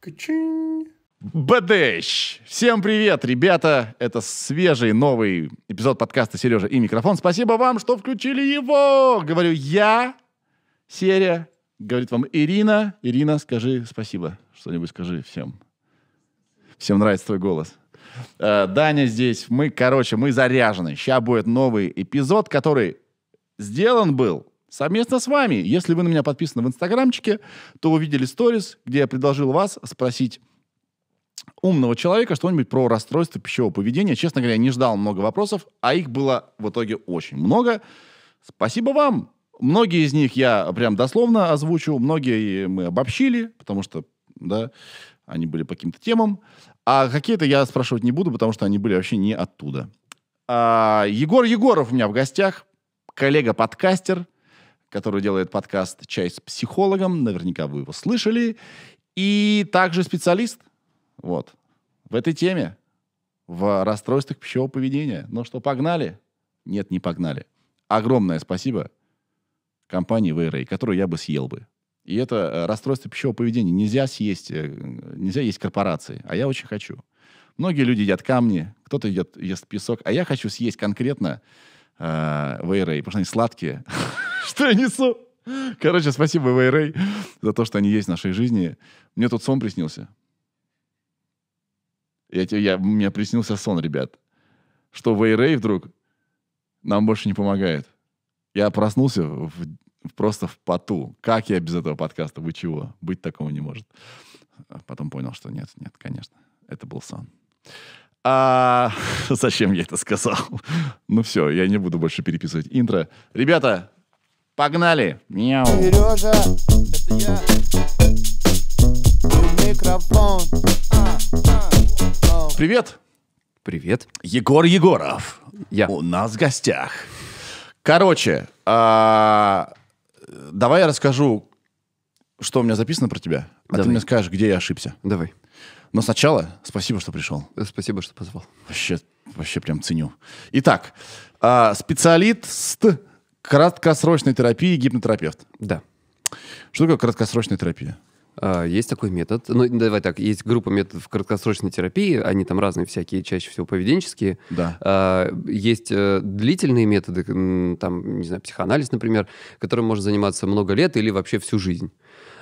Качин. БДЩ! Всем привет, ребята! Это свежий новый эпизод подкаста «Сережа и микрофон». Спасибо вам, что включили его! Говорю я, Серя. Говорит вам Ирина. Ирина, скажи спасибо. Что-нибудь скажи всем. Всем нравится твой голос. Даня здесь. Мы заряжены. Сейчас будет новый эпизод, который сделан был совместно с вами. Если вы на меня подписаны в инстаграмчике, то увидели сторис, где я предложил вас спросить умного человека что-нибудь про расстройство пищевого поведения. Честно говоря, я не ждал много вопросов, а их было в итоге очень много. Спасибо вам. Многие из них я прям дословно озвучу, многие мы обобщили, потому что, да, они были по каким-то темам, а какие-то я спрашивать не буду, потому что они были вообще не оттуда. Егор Егоров у меня в гостях, коллега-подкастер, который делает подкаст «Чай с психологом», наверняка вы его слышали, и также специалист, вот, в этой теме, в расстройствах пищевого поведения. Ну что, погнали? Нет, не погнали. Огромное спасибо компании WayRay, которую я бы съел бы. И это расстройство пищевого поведения. Нельзя есть корпорации, а я очень хочу. Многие люди едят камни, кто-то ест песок, а я хочу съесть конкретно WayRay, потому что они сладкие. Что я несу? Короче, спасибо WayRay за то, что они есть в нашей жизни. Мне тут сон приснился. Мне приснился сон, ребят. Что WayRay вдруг нам больше не помогает. Я проснулся просто в поту. Как я без этого подкаста? Вы чего? Быть такого не может. Потом понял, что нет, конечно. Это был сон. Зачем я это сказал? Ну все, я не буду больше переписывать интро. Ребята, погнали! Мяу! Сережа, это я. Микрофон. Привет! Привет. Егор Егоров. Я. У нас в гостях. Короче, давай я расскажу, что у меня записано про тебя, а ты мне скажешь, где я ошибся. Давай. Но сначала спасибо, что пришел. Спасибо, что позвал. Вообще прям ценю. Итак, специалист краткосрочной терапии, гипнотерапевт. Да. Что такое краткосрочная терапия? Есть такой метод. Ну, давай так, есть группа методов краткосрочной терапии, они там разные всякие, чаще всего поведенческие. Да. Есть длительные методы, там, не знаю, психоанализ, например, которым можно заниматься много лет или вообще всю жизнь.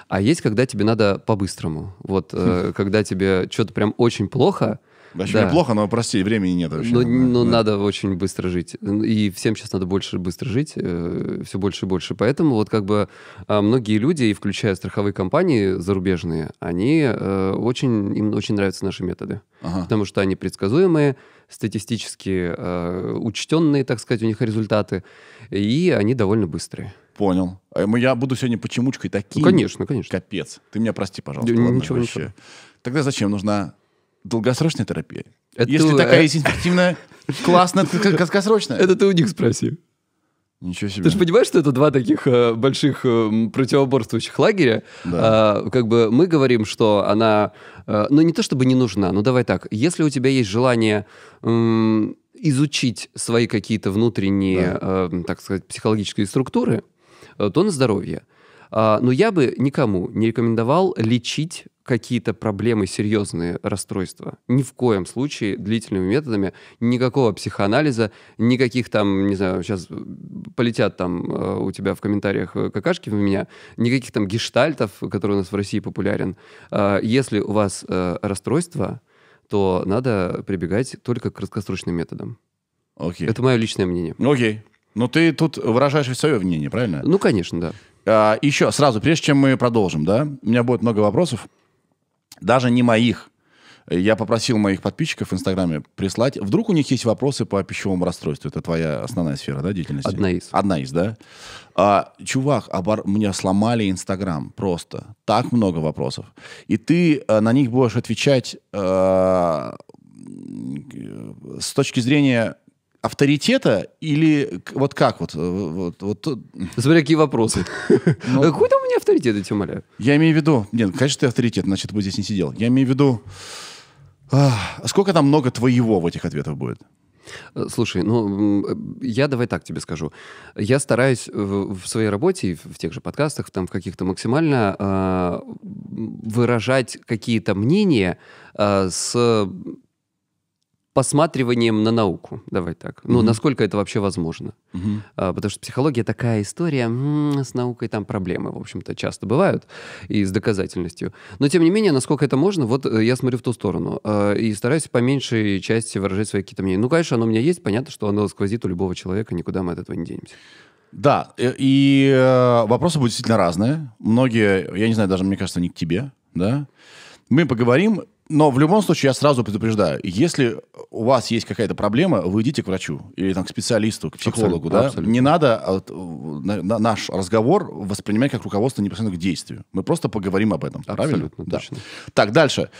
А есть, когда тебе надо по-быстрому. Вот, когда тебе что-то прям очень плохо... Вообще неплохо, но, прости, времени нет вообще. Но да. Надо очень быстро жить. И всем сейчас надо быстро жить, все больше и больше. Поэтому вот как бы многие люди, и включая страховые компании зарубежные, им очень нравятся наши методы. Ага. Потому что они предсказуемые, статистически учтенные, так сказать, у них результаты. И они довольно быстрые. Понял. Я буду сегодня почемучкой таким. Ну, конечно. Капец. Ты меня прости, пожалуйста. Ничего вообще. Тогда зачем нужна... долгосрочная терапия? Это если такая есть интенсивная, классная, краткосрочная. Это ты у них спроси. Ничего себе. Ты же понимаешь, что это два таких больших противоборствующих лагеря? Да. Как бы мы говорим, что она... ну, не то чтобы не нужна, но давай так. Если у тебя есть желание... изучить свои какие-то внутренние, да, так сказать, психологические структуры, то на здоровье. Но я бы никому не рекомендовал лечить какие-то проблемы, серьезные расстройства. Ни в коем случае длительными методами, никакого психоанализа, никаких там, не знаю, сейчас полетят там у тебя в комментариях какашки в меня, никаких там гештальтов, которые у нас в России популярен. Если у вас расстройство, то надо прибегать только к краткосрочным методам. Окей. Это мое личное мнение. Окей. Но ты тут выражаешь свое мнение, правильно? Ну, конечно, да. Еще сразу, прежде чем мы продолжим, да, у меня будет много вопросов, даже не моих. Я попросил моих подписчиков в Инстаграме прислать. Вдруг у них есть вопросы по пищевому расстройству. Это твоя основная сфера, да, деятельности? Одна из, да. Чувак, меня сломали Инстаграм просто. Так много вопросов. И ты на них будешь отвечать с точки зрения... авторитета или вот как вот? Смотри, какие вопросы. Какой там у меня авторитет, я тебя умоляю? Я имею в виду... Нет, конечно, ты авторитет, значит, ты бы здесь не сидел. Я имею в виду... Сколько там много твоего в этих ответах будет? Слушай, ну, я давай так тебе скажу. Я стараюсь в своей работе, в тех же подкастах, там, в каких-то максимально выражать какие-то мнения с посматриванием на науку, давай так. Ну, насколько это вообще возможно. Потому что психология такая история, с наукой там проблемы, в общем-то, часто бывают, и с доказательностью. Но, тем не менее, насколько это можно, вот я смотрю в ту сторону и стараюсь по меньшей части выражать свои какие-то мнения. Ну, конечно, оно у меня есть, понятно, что оно сквозит у любого человека, никуда мы от этого не денемся. Да, и вопросы будут действительно разные. Многие, я не знаю, даже, мне кажется, не к тебе, да? Мы поговорим. Но в любом случае я сразу предупреждаю, если у вас есть какая-то проблема, вы идите к врачу или там, к специалисту, к психологу. Абсолютно, да? Абсолютно. Не надо наш разговор воспринимать как руководство непосредственно к действию. Мы просто поговорим об этом. Абсолютно, правильно? Точно. Да. Так, дальше.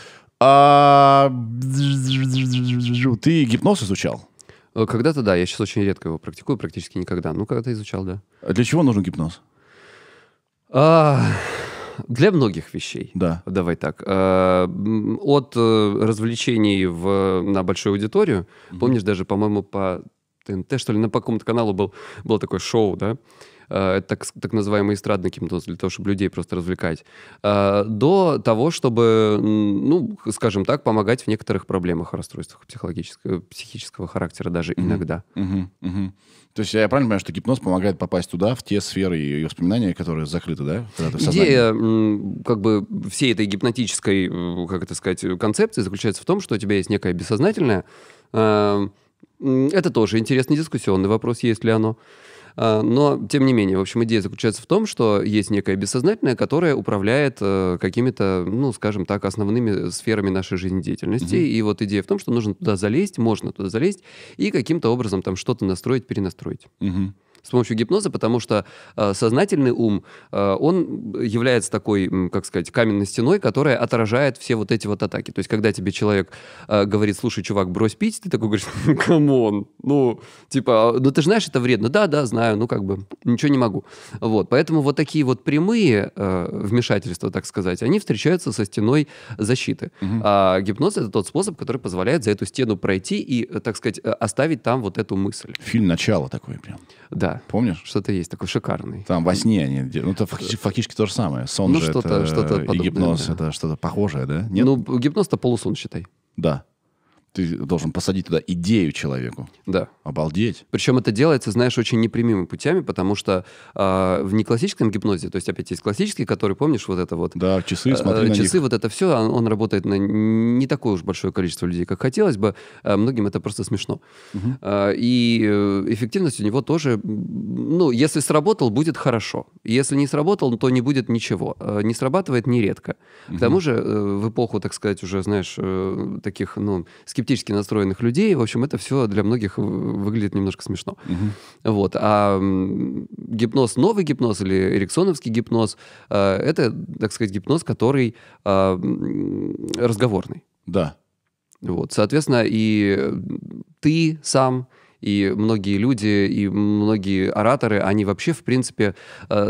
Ты гипноз изучал? Когда-то да, я сейчас очень редко его практикую, практически никогда. Ну, когда-то изучал, да. Для чего нужен гипноз? Для многих вещей, да. Давай так. От развлечений на большую аудиторию, помнишь, даже, по-моему, по ТНТ, что ли, на каком-то каналу было такое шоу, да? Это так называемый эстрадный гипноз, для того, чтобы людей просто развлекать, до того, чтобы, ну, скажем так, помогать в некоторых проблемах, расстройствах психического характера даже иногда. То есть я правильно понимаю, что гипноз помогает попасть туда, в те сферы и воспоминания, которые закрыты, да? Идея как бы всей этой гипнотической, как это сказать, концепции заключается в том, что у тебя есть некое бессознательное. Это тоже интересный дискуссионный вопрос, есть ли оно. Но, тем не менее, в общем, идея заключается в том, что есть некое бессознательное, которое управляет какими-то, ну, скажем так, основными сферами нашей жизнедеятельности. И вот идея в том, что нужно туда залезть, можно туда залезть и каким-то образом там что-то настроить, перенастроить. С помощью гипноза, потому что сознательный ум, он является такой, как сказать, каменной стеной, которая отражает все вот эти вот атаки. То есть, когда тебе человек говорит, слушай, чувак, брось пить, ты такой говоришь, камон, ну, типа, ну, ты же знаешь, это вредно. Да, да, знаю, ну, как бы, ничего не могу. Вот, поэтому вот такие вот прямые вмешательства, так сказать, они встречаются со стеной защиты. А гипноз — это тот способ, который позволяет за эту стену пройти и, так сказать, оставить там вот эту мысль. Фильм «Начало» такой прям. Да. Помнишь? Что-то есть такой шикарный. Там во сне они... Ну, это фактически то же самое. Сон ну, же это... Что-то и гипноз, да. Это что-то похожее, да? Нет? Ну, гипноз-то полусон, считай. Да. Ты должен посадить туда идею человеку. Да. Обалдеть. Причем это делается, знаешь, очень непрямыми путями, потому что в неклассическом гипнозе, то есть опять есть классический, который, помнишь, вот это вот... Да, часы, смотри на часы, них. Вот это все, он работает на не такое уж большое количество людей, как хотелось бы. Многим это просто смешно. И эффективность у него тоже... Ну, если сработал, будет хорошо. Если не сработал, то не будет ничего. Не срабатывает нередко. К тому же в эпоху, так сказать, уже, знаешь, таких, ну, скептически настроенных людей. В общем, это все для многих выглядит немножко смешно. Вот. А гипноз, новый гипноз или эриксоновский гипноз, это, так сказать, гипноз, который разговорный. Да. Вот. Соответственно, и ты сам, и многие люди, и многие ораторы, они вообще, в принципе,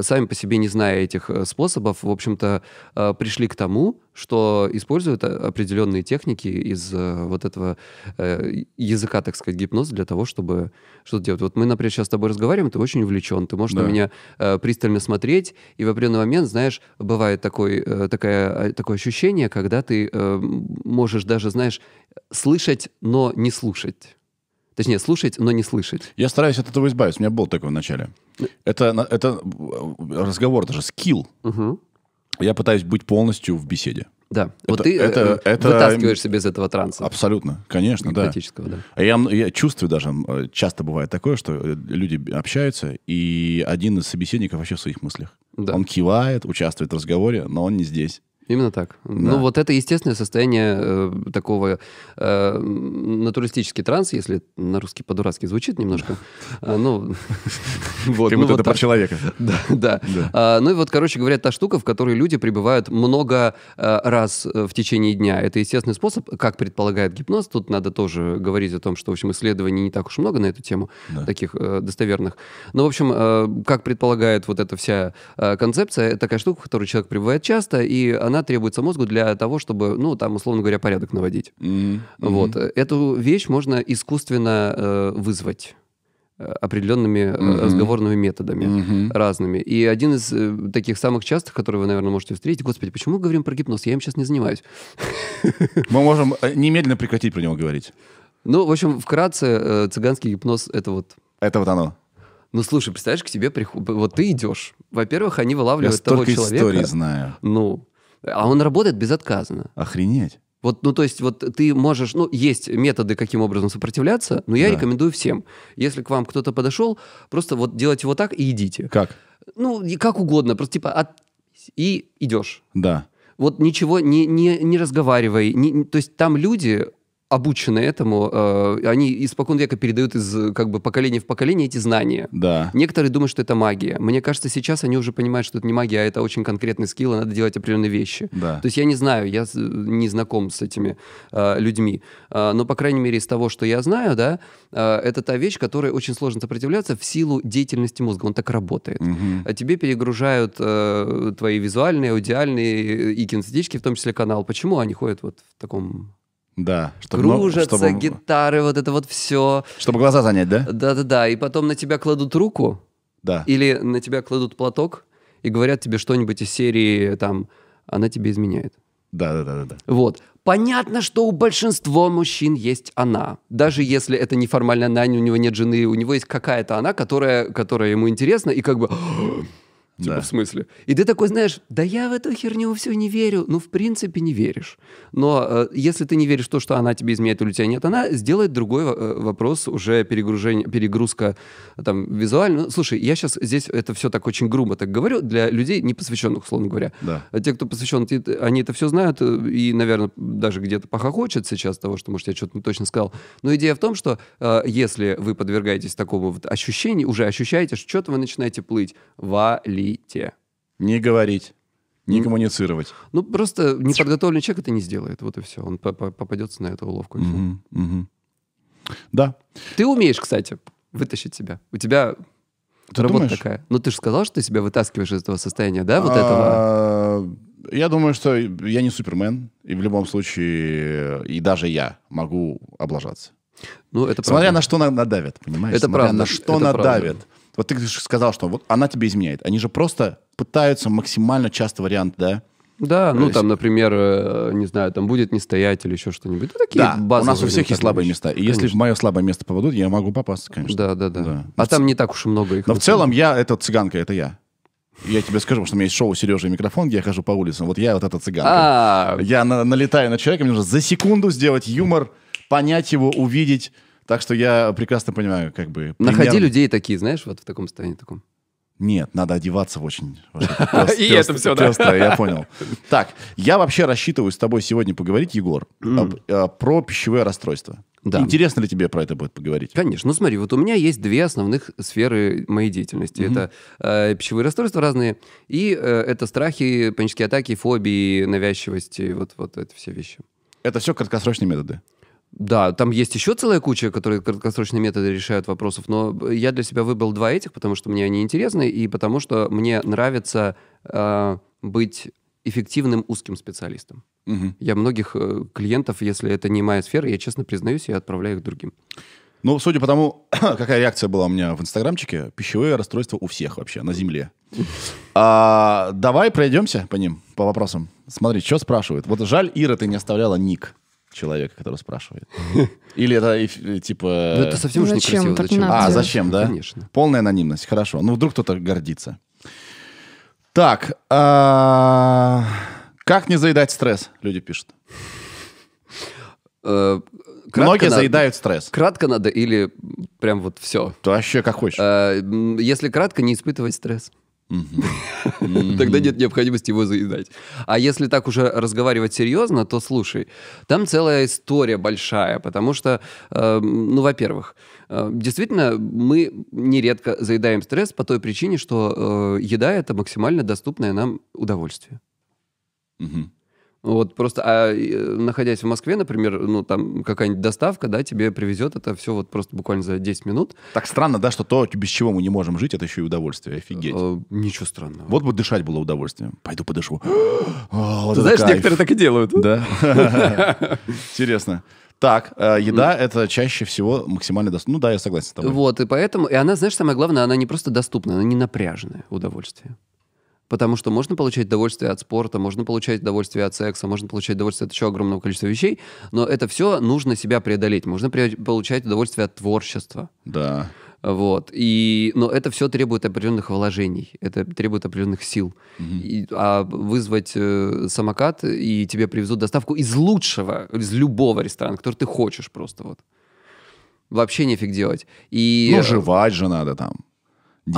сами по себе, не зная этих способов, в общем-то, пришли к тому, что используют определенные техники из вот этого языка, так сказать, гипноза для того, чтобы что-то делать. Вот мы, например, сейчас с тобой разговариваем, ты очень увлечен, ты можешь на меня пристально смотреть, и в определенный момент, знаешь, бывает такое ощущение, когда ты можешь даже, знаешь, слышать, но не слушать. Точнее, слушать, но не слышать. Я стараюсь от этого избавиться. У меня был такой в начале. Это разговор даже, скилл. Я пытаюсь быть полностью в беседе. Да. Вот ты вытаскиваешься без этого транса. Абсолютно. Конечно, да. Да. Я чувствую даже, часто бывает такое, что люди общаются, и один из собеседников вообще в своих мыслях. Да. Он кивает, участвует в разговоре, но он не здесь. Именно так. Да. Ну, вот это естественное состояние такого натуралистический транс, если на русский по-дурацки звучит немножко. Ну, вот. Как будто это про человека. Да. Ну, и вот, короче говоря, та штука, в которой люди пребывают много раз в течение дня. Это естественный способ, как предполагает гипноз. Тут надо тоже говорить о том, что, в общем, исследований не так уж много на эту тему, таких достоверных. Но, в общем, как предполагает вот эта вся концепция, такая штука, в которой человек пребывает часто, и она она требуется мозгу для того, чтобы, ну, там, условно говоря, порядок наводить. Mm-hmm. Вот. Mm-hmm. Эту вещь можно искусственно вызвать определенными mm-hmm. разговорными методами mm-hmm. разными. И один из таких самых частых, которые вы, наверное, можете встретить, господи, почему мы говорим про гипноз? Я им сейчас не занимаюсь. Мы можем немедленно прекратить про него говорить. Ну, в общем, вкратце, цыганский гипноз — это вот... Это вот оно. Ну, слушай, представляешь, к тебе приходит... Вот ты идешь. Во-первых, они вылавливают того человека. Я столько историй знаю. Ну, а он работает безотказно. Охренеть. Вот, ну, то есть, вот ты можешь... Ну, есть методы, каким образом сопротивляться, но я рекомендую всем. Если к вам кто-то подошел, просто вот делайте вот так и идите. Как? Ну, как угодно. Просто типа и идешь. Да. Вот ничего не разговаривай. То есть, там люди... обучены этому, они испокон века передают из как бы поколения в поколение эти знания. Да. Некоторые думают, что это магия. Мне кажется, сейчас они уже понимают, что это не магия, а это очень конкретный скилл, и надо делать определенные вещи. Да. То есть я не знаю, я не знаком с этими людьми. Но, по крайней мере, из того, что я знаю, да, это та вещь, которой очень сложно сопротивляться в силу деятельности мозга. Он так работает. Угу. Тебе перегружают твои визуальные, аудиальные и кинестетические, в том числе, канал. Почему они ходят вот в таком... Да, чтобы кружатся, чтобы... гитары, вот это вот все. Чтобы глаза занять, да? Да-да-да, и потом на тебя кладут руку, да. Или на тебя кладут платок и говорят тебе что-нибудь из серии, там, она тебе изменяет. Да-да-да. Вот. Понятно, что у большинства мужчин есть она. Даже если это неформальная она, у него нет жены, у него есть какая-то она, которая ему интересна, и как бы... Типа, да. В смысле? И ты такой, знаешь, да я в эту херню все не верю. Ну, в принципе, не веришь. Но если ты не веришь в то, что она тебе изменяет или у тебя нет, она сделает другой вопрос, уже перегрузка там, визуально. Слушай, я сейчас здесь это все так очень грубо так говорю, для людей непосвященных, условно говоря. Да. Те, кто посвящен, они это все знают и, наверное, даже где-то похохочет сейчас того, что, может, я что-то не точно сказал. Но идея в том, что если вы подвергаетесь такому вот ощущению, уже ощущаете, что что-то вы начинаете плыть, вали. Не говорить, не коммуницировать. Ну, просто неподготовленный человек это не сделает, вот и все. Он попадется на эту уловку. Mm-hmm. Mm-hmm. Да. Ты умеешь, кстати, вытащить себя. У тебя ты работа думаешь? Такая. Ну, ты же сказал, что ты себя вытаскиваешь из этого состояния, да, вот этого? Я думаю, что я не супермен, и в любом случае, и даже я могу облажаться. Ну, это смотря на что надавят, понимаешь? Это правда. На что надавят. Вот ты сказал, что вот она тебе изменяет. Они же просто пытаются максимально часто вариант, да? Да, ну там, например, не знаю, там будет не стоять или еще что-нибудь. Ну, такие базовые. У нас у всех есть слабые места. И если в мое слабое место попадут, я могу попасть, конечно. Да. А там не так уж и много их. Но в целом я, эта цыганка, это я. Я тебе скажу, потому что у меня есть шоу «Сережа и микрофон», где я хожу по улицам. Вот я вот эта цыганка. Я налетаю на человека, мне нужно за секунду сделать юмор, понять его, увидеть... Так что я прекрасно понимаю, как бы... Находи людей такие, знаешь, вот в таком состоянии таком. Нет, надо одеваться в очень... И это все, да. Я понял. Так, я вообще рассчитываю с тобой сегодня поговорить, Егор, про пищевое расстройство. Да. Интересно ли тебе про это будет поговорить? Конечно. Ну смотри, вот у меня есть две основных сферы моей деятельности. Угу. Это пищевые расстройства разные, и это страхи, панические атаки, фобии, навязчивости, вот это все вещи. Это все краткосрочные методы? Да, там есть еще целая куча, которые краткосрочные методы решают вопросов, но я для себя выбрал два этих, потому что мне они интересны и потому что мне нравится быть эффективным узким специалистом. Угу. Я многих клиентов, если это не моя сфера, я честно признаюсь, я отправляю их другим. Ну, судя по тому, какая реакция была у меня в инстаграмчике, пищевые расстройства у всех вообще на земле. Давай пройдемся по ним, по вопросам. Смотри, что спрашивают. Вот жаль, Ира, ты не оставляла ник человека, который спрашивает. Или это типа... Ну, это совсем уже некрасиво. Зачем? Зачем, да? Конечно. Полная анонимность, хорошо. Ну, вдруг кто-то гордится. Так. Как не заедать стресс? Люди пишут. Многие заедают стресс. Кратко надо или прям вот все? Вообще как хочешь. Если кратко, не испытывать стресс. Тогда нет необходимости его заедать. А если так уже разговаривать серьезно, то слушай, там целая история большая, потому что, ну, во-первых, действительно, мы нередко заедаем стресс по той причине, что еда — это максимально доступное нам удовольствие. Вот просто, находясь в Москве, например, ну там какая-нибудь доставка, да, тебе привезет это все вот просто буквально за 10 минут. Так странно, да, что то, без чего мы не можем жить, это еще и удовольствие, офигеть. Ничего странного. Вот бы дышать было удовольствием. Пойду подышу. О, ты знаешь, кайф. Некоторые так и делают. Да. Интересно. Так, еда это чаще всего максимально доступно. Ну да, я согласен с тобой. Вот, и поэтому, и она, знаешь, самое главное, она не просто доступна, она не напряженное удовольствие. Потому что можно получать удовольствие от спорта, можно получать удовольствие от секса, можно получать удовольствие от еще огромного количества вещей, но это все нужно себя преодолеть. Можно получать удовольствие от творчества. Да. Вот. И, но это все требует определенных вложений, это требует определенных сил. Угу. А вызвать самокат, и тебе привезут доставку из лучшего, из любого ресторана, который ты хочешь просто. Вот. Вообще нефиг делать. И... Ну, жевать же надо там.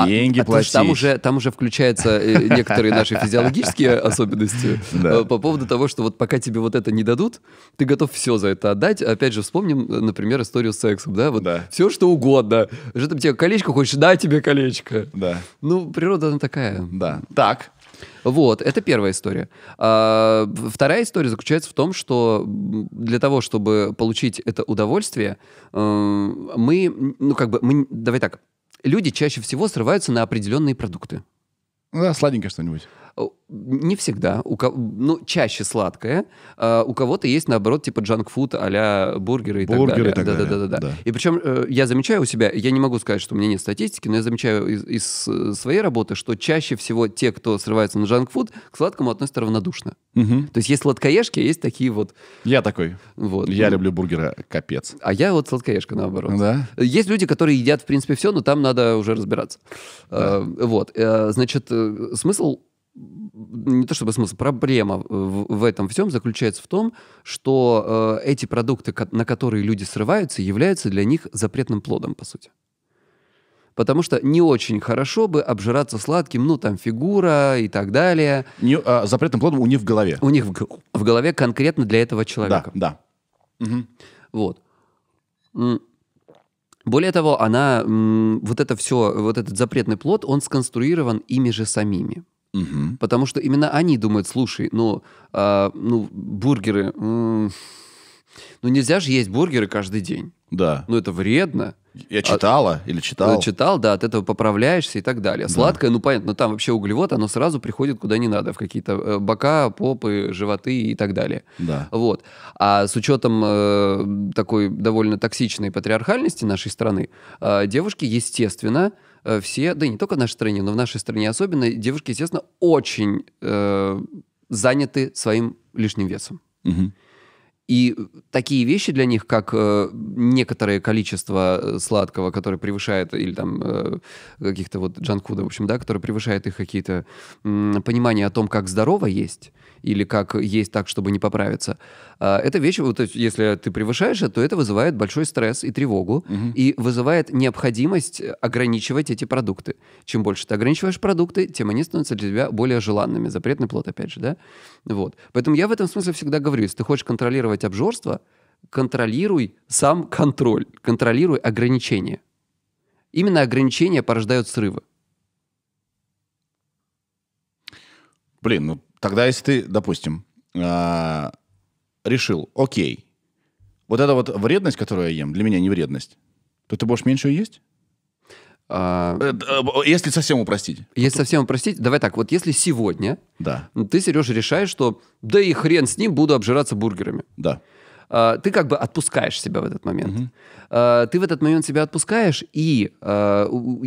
Деньги платить. Там уже включаются некоторые наши физиологические особенности по поводу того, что вот пока тебе вот это не дадут, ты готов все за это отдать. Опять же, вспомним, например, историю с сексом, да? Вот все, что угодно. Что там тебе колечко хочешь? Да, тебе колечко. Да. Ну, природа она такая. Да. Так. Вот, это первая история. Вторая история заключается в том, что для того, чтобы получить это удовольствие, давай так, люди чаще всего срываются на определенные продукты. Да, сладенькое что-нибудь. Не всегда. Чаще сладкое. У кого-то есть, наоборот, типа джанк-фуд а-ля бургеры и так далее. Да. И причем я замечаю у себя, я не могу сказать, что у меня нет статистики, но я замечаю из своей работы, что чаще всего те, кто срывается на джанк-фуд, к сладкому относятся равнодушно. Угу. То есть есть сладкоежки, есть такие вот... Я такой. Вот. Я люблю бургеры, капец. А я вот сладкоежка, наоборот. Да. Есть люди, которые едят, в принципе, все, но там надо уже разбираться. Да. Вот. Значит, смысл... Не то чтобы смысл, проблема в этом всем заключается в том, что эти продукты, на которые люди срываются, являются для них запретным плодом, по сути. Потому что не очень хорошо бы обжираться сладким, ну, там, фигура и так далее. Запретным плодом у них в голове. У них в голове конкретно для этого человека. Да, да. Угу. Вот. Более того, вот это все, вот этот запретный плод, он сконструирован ими же самими. Угу. Потому что именно они думают, слушай, бургеры, нельзя же есть бургеры каждый день. Да. Ну это вредно. Я читал. Читал, да, от этого поправляешься и так далее. Сладкое, да. Ну понятно, но там вообще углевод, оно сразу приходит куда не надо, в какие-то бока, попы, животы и так далее. Да. Вот. А с учетом такой довольно токсичной патриархальности нашей страны, девушки, естественно, все, да и не только в нашей стране, но в нашей стране особенно, девушки, естественно, очень заняты своим лишним весом. Угу. И такие вещи для них, как некоторое количество сладкого, которое превышает, или там каких-то вот джанкфуда, в общем, да, которое превышает их какие-то понимания о том, как здорово есть, или как есть так, чтобы не поправиться. Это вещь, вот, если ты превышаешь это, то это вызывает большой стресс и тревогу, угу. И вызывает необходимость ограничивать эти продукты. Чем больше ты ограничиваешь продукты, тем они становятся для тебя более желанными. Запретный плод, опять же, да? Вот. Поэтому я в этом смысле всегда говорю, если ты хочешь контролировать обжорство, контролируй сам контроль, контролируй ограничения. Именно ограничения порождают срывы. Блин, тогда если ты, допустим, решил, окей, вот эта вот вредность, которую я ем, для меня не вредность, то ты будешь меньше ее есть? Если совсем упростить. Если совсем упростить, давай так, вот если сегодня ты, Сережа, решаешь, что да и хрен с ним, буду обжираться бургерами. Да. Ты как бы отпускаешь себя в этот момент. Угу. Ты в этот момент себя отпускаешь, и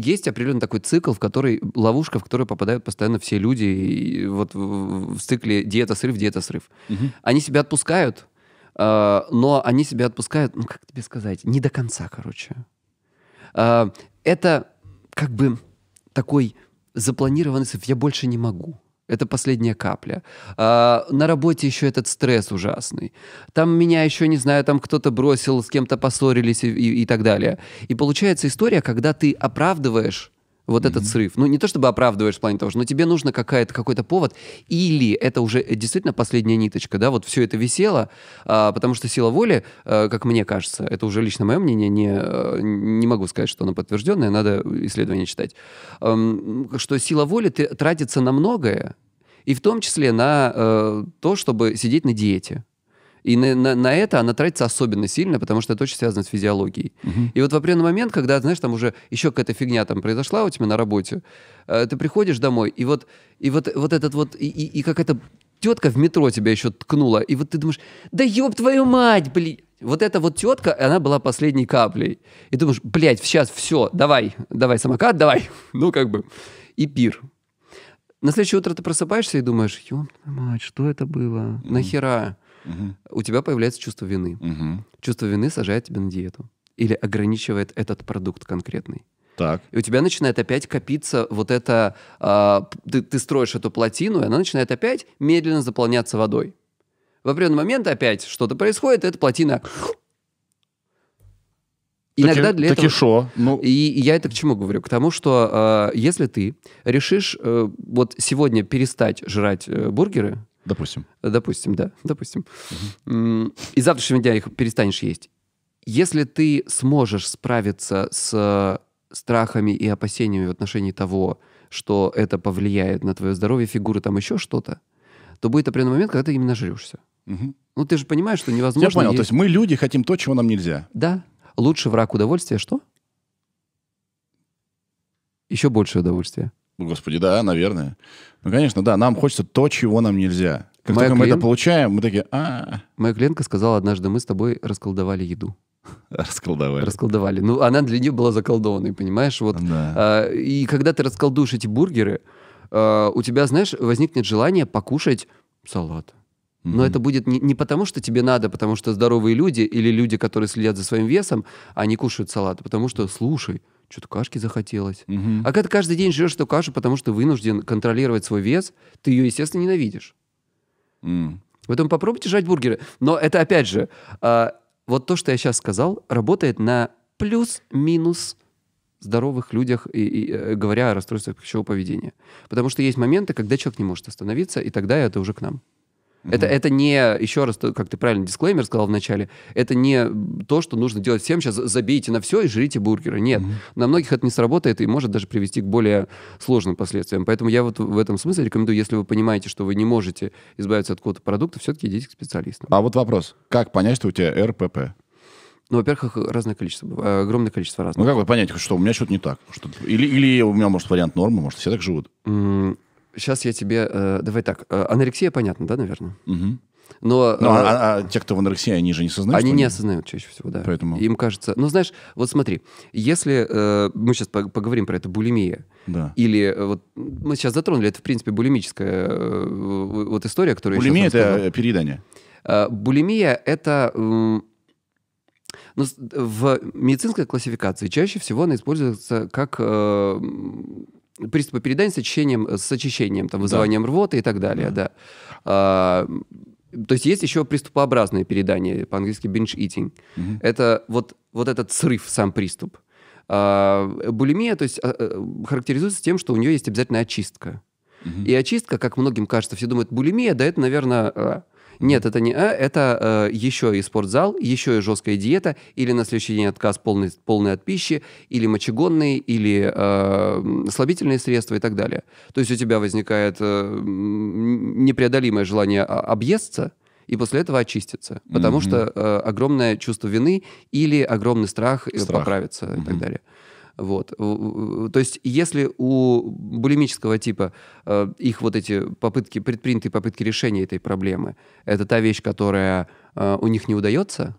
есть определенный такой цикл, ловушка, в которую попадают постоянно все люди, и вот в цикле диета-срыв, диета-срыв. Угу. Они себя отпускают, но они себя отпускают, ну как тебе сказать, не до конца, короче. Это как бы такой запланированный срыв. Я больше не могу. Это последняя капля. На работе еще этот стресс ужасный. Там меня еще, не знаю, там кто-то бросил, с кем-то поссорились и так далее. И получается история, когда ты оправдываешь вот этот срыв. Ну, не то чтобы оправдываешь в плане того, но тебе нужно какой-то повод, или это уже действительно последняя ниточка, да, вот все это висело, потому что сила воли, как мне кажется, это уже лично мое мнение, не могу сказать, что оно подтвержденное, надо исследования читать, что сила воли тратится на многое, И в том числе на то, чтобы сидеть на диете. И на это она тратится особенно сильно, потому что это очень связано с физиологией. Угу. И вот в определенный момент, когда, знаешь, там уже еще какая-то фигня там произошла у тебя на работе, ты приходишь домой, и какая-то тетка в метро тебя еще ткнула, и вот ты думаешь, да ёб твою мать, блин! Вот эта вот тетка, она была последней каплей. И ты думаешь, блядь, сейчас все, давай самокат, давай. Ну, как бы, и пир. На следующее утро ты просыпаешься и думаешь, ёб твою мать, что это было? Нахера? Угу. У тебя появляется чувство вины. Угу. Чувство вины сажает тебя на диету. Или ограничивает этот продукт конкретный. Так. И у тебя начинает опять копиться вот это... Ты строишь эту плотину, и она начинает опять медленно заполняться водой. В определенный момент опять что-то происходит, и эта плотина... Иногда для этого... Шо, ну... И я это к чему говорю? К тому, что если ты решишь вот сегодня перестать жрать бургеры... Допустим. Допустим, да. Допустим. Угу. И с завтрашнего дня их перестанешь есть. Если ты сможешь справиться с страхами и опасениями в отношении того, что это повлияет на твое здоровье, фигуры, там еще что-то, то будет определенный момент, когда ты именно жрёшься. Угу. Ну, ты же понимаешь, что невозможно... Я понял. Есть... То есть мы, люди, хотим то, чего нам нельзя. Да. Лучший враг удовольствия что? Еще больше удовольствия. Господи, да, наверное. Ну, конечно, да, нам хочется то, чего нам нельзя. Как только мы это получаем, мы такие... Моя клиентка сказала, однажды мы с тобой расколдовали еду. Расколдовали. Расколдовали. Ну, она для нее была заколдованной, понимаешь? Вот. Да. И когда ты расколдуешь эти бургеры, у тебя, знаешь, возникнет желание покушать салат. Но это будет не потому, что тебе надо, потому что здоровые люди или люди, которые следят за своим весом, они кушают салат, потому что, слушай, что-то кашки захотелось. Угу. А когда ты каждый день жрешь эту кашу, потому что вынужден контролировать свой вес, ты ее, естественно, ненавидишь. Поэтому попробуйте жрать бургеры. Но это, опять же, вот то, что я сейчас сказал, работает на плюс-минус здоровых людях, и говоря о расстройствах пищевого поведения. Потому что есть моменты, когда человек не может остановиться, и тогда это уже к нам. Это не, еще раз, как ты правильно дисклеймер сказал в начале, это не то, что нужно делать всем, сейчас забейте на все и жрите бургеры. Нет, на многих это не сработает и может даже привести к более сложным последствиям. Поэтому я вот в этом смысле рекомендую, если вы понимаете, что вы не можете избавиться от какого-то продукта, все-таки идите к специалисту. А вот вопрос, как понять, что у тебя РПП? Ну, во-первых, разное количество, огромное количество разных. Ну, как вы понять, что у меня что-то не так? Или у меня, может, вариант нормы, может, все так живут? Сейчас я тебе... давай так. Анорексия, понятно, да, наверное? Угу. Но те, кто в анорексии, они же не осознают? Они не осознают чаще всего, да. Поэтому... Им кажется... Ну, знаешь, вот смотри. Если... мы сейчас поговорим про это, булимия. Да. Или вот... Мы сейчас затронули. Это, в принципе, булимическая вот история, которую... Булимия — это переедание. Булимия — это... Но в медицинской классификации чаще всего она используется как... приступы передания с очищением, там, вызыванием рвоты и так далее, да. То есть есть еще приступообразное переедание, по-английски binge eating. Это вот этот срыв, сам приступ. Булимия, то есть, характеризуется тем, что у нее есть обязательно очистка. И очистка, как многим кажется, все думают, булимия, да это, наверное... Нет, это не А, это еще и спортзал, еще и жесткая диета, или на следующий день отказ полный от пищи, или мочегонные, или слабительные средства и так далее. То есть у тебя возникает непреодолимое желание объесться и после этого очиститься, потому что огромное чувство вины или огромный страх. Поправиться и так далее. Вот. То есть если у булимического типа их вот эти попытки, предпринятые попытки решения этой проблемы, это та вещь, которая у них не удается,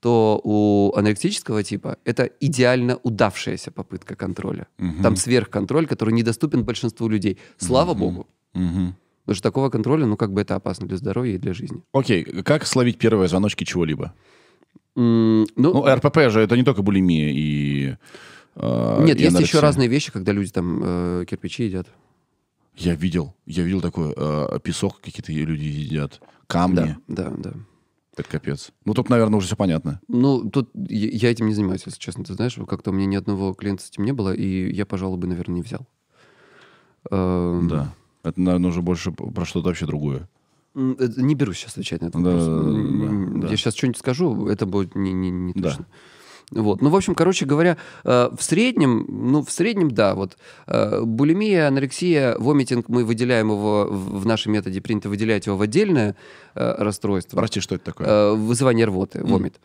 то у анорексического типа это идеально удавшаяся попытка контроля. Там сверхконтроль, который недоступен большинству людей. Слава богу. Потому что такого контроля, ну как бы это опасно для здоровья и для жизни. Окей, как словить первые звоночки чего-либо? Ну, РПП же это не только булимия и... Нет, есть еще разные вещи, когда люди там кирпичи едят. Я видел такое. Песок какие-то люди едят, камни. Да. Это капец. Ну, тут, наверное, уже все понятно. Ну, тут я этим не занимаюсь, если честно. Ты знаешь, как-то у меня ни одного клиента с этим не было, и я, пожалуй, бы, наверное, не взял. Да. Это, наверное, уже больше про что-то вообще другое. Не берусь сейчас отвечать на это. Я сейчас что-нибудь скажу, это будет не точно. Вот. Ну, в общем, короче говоря, в среднем, да, вот булимия, анорексия, вомитинг, мы выделяем его, в нашем методе принято выделять его в отдельное расстройство. Прости, что это такое? Вызывание рвоты, вомит.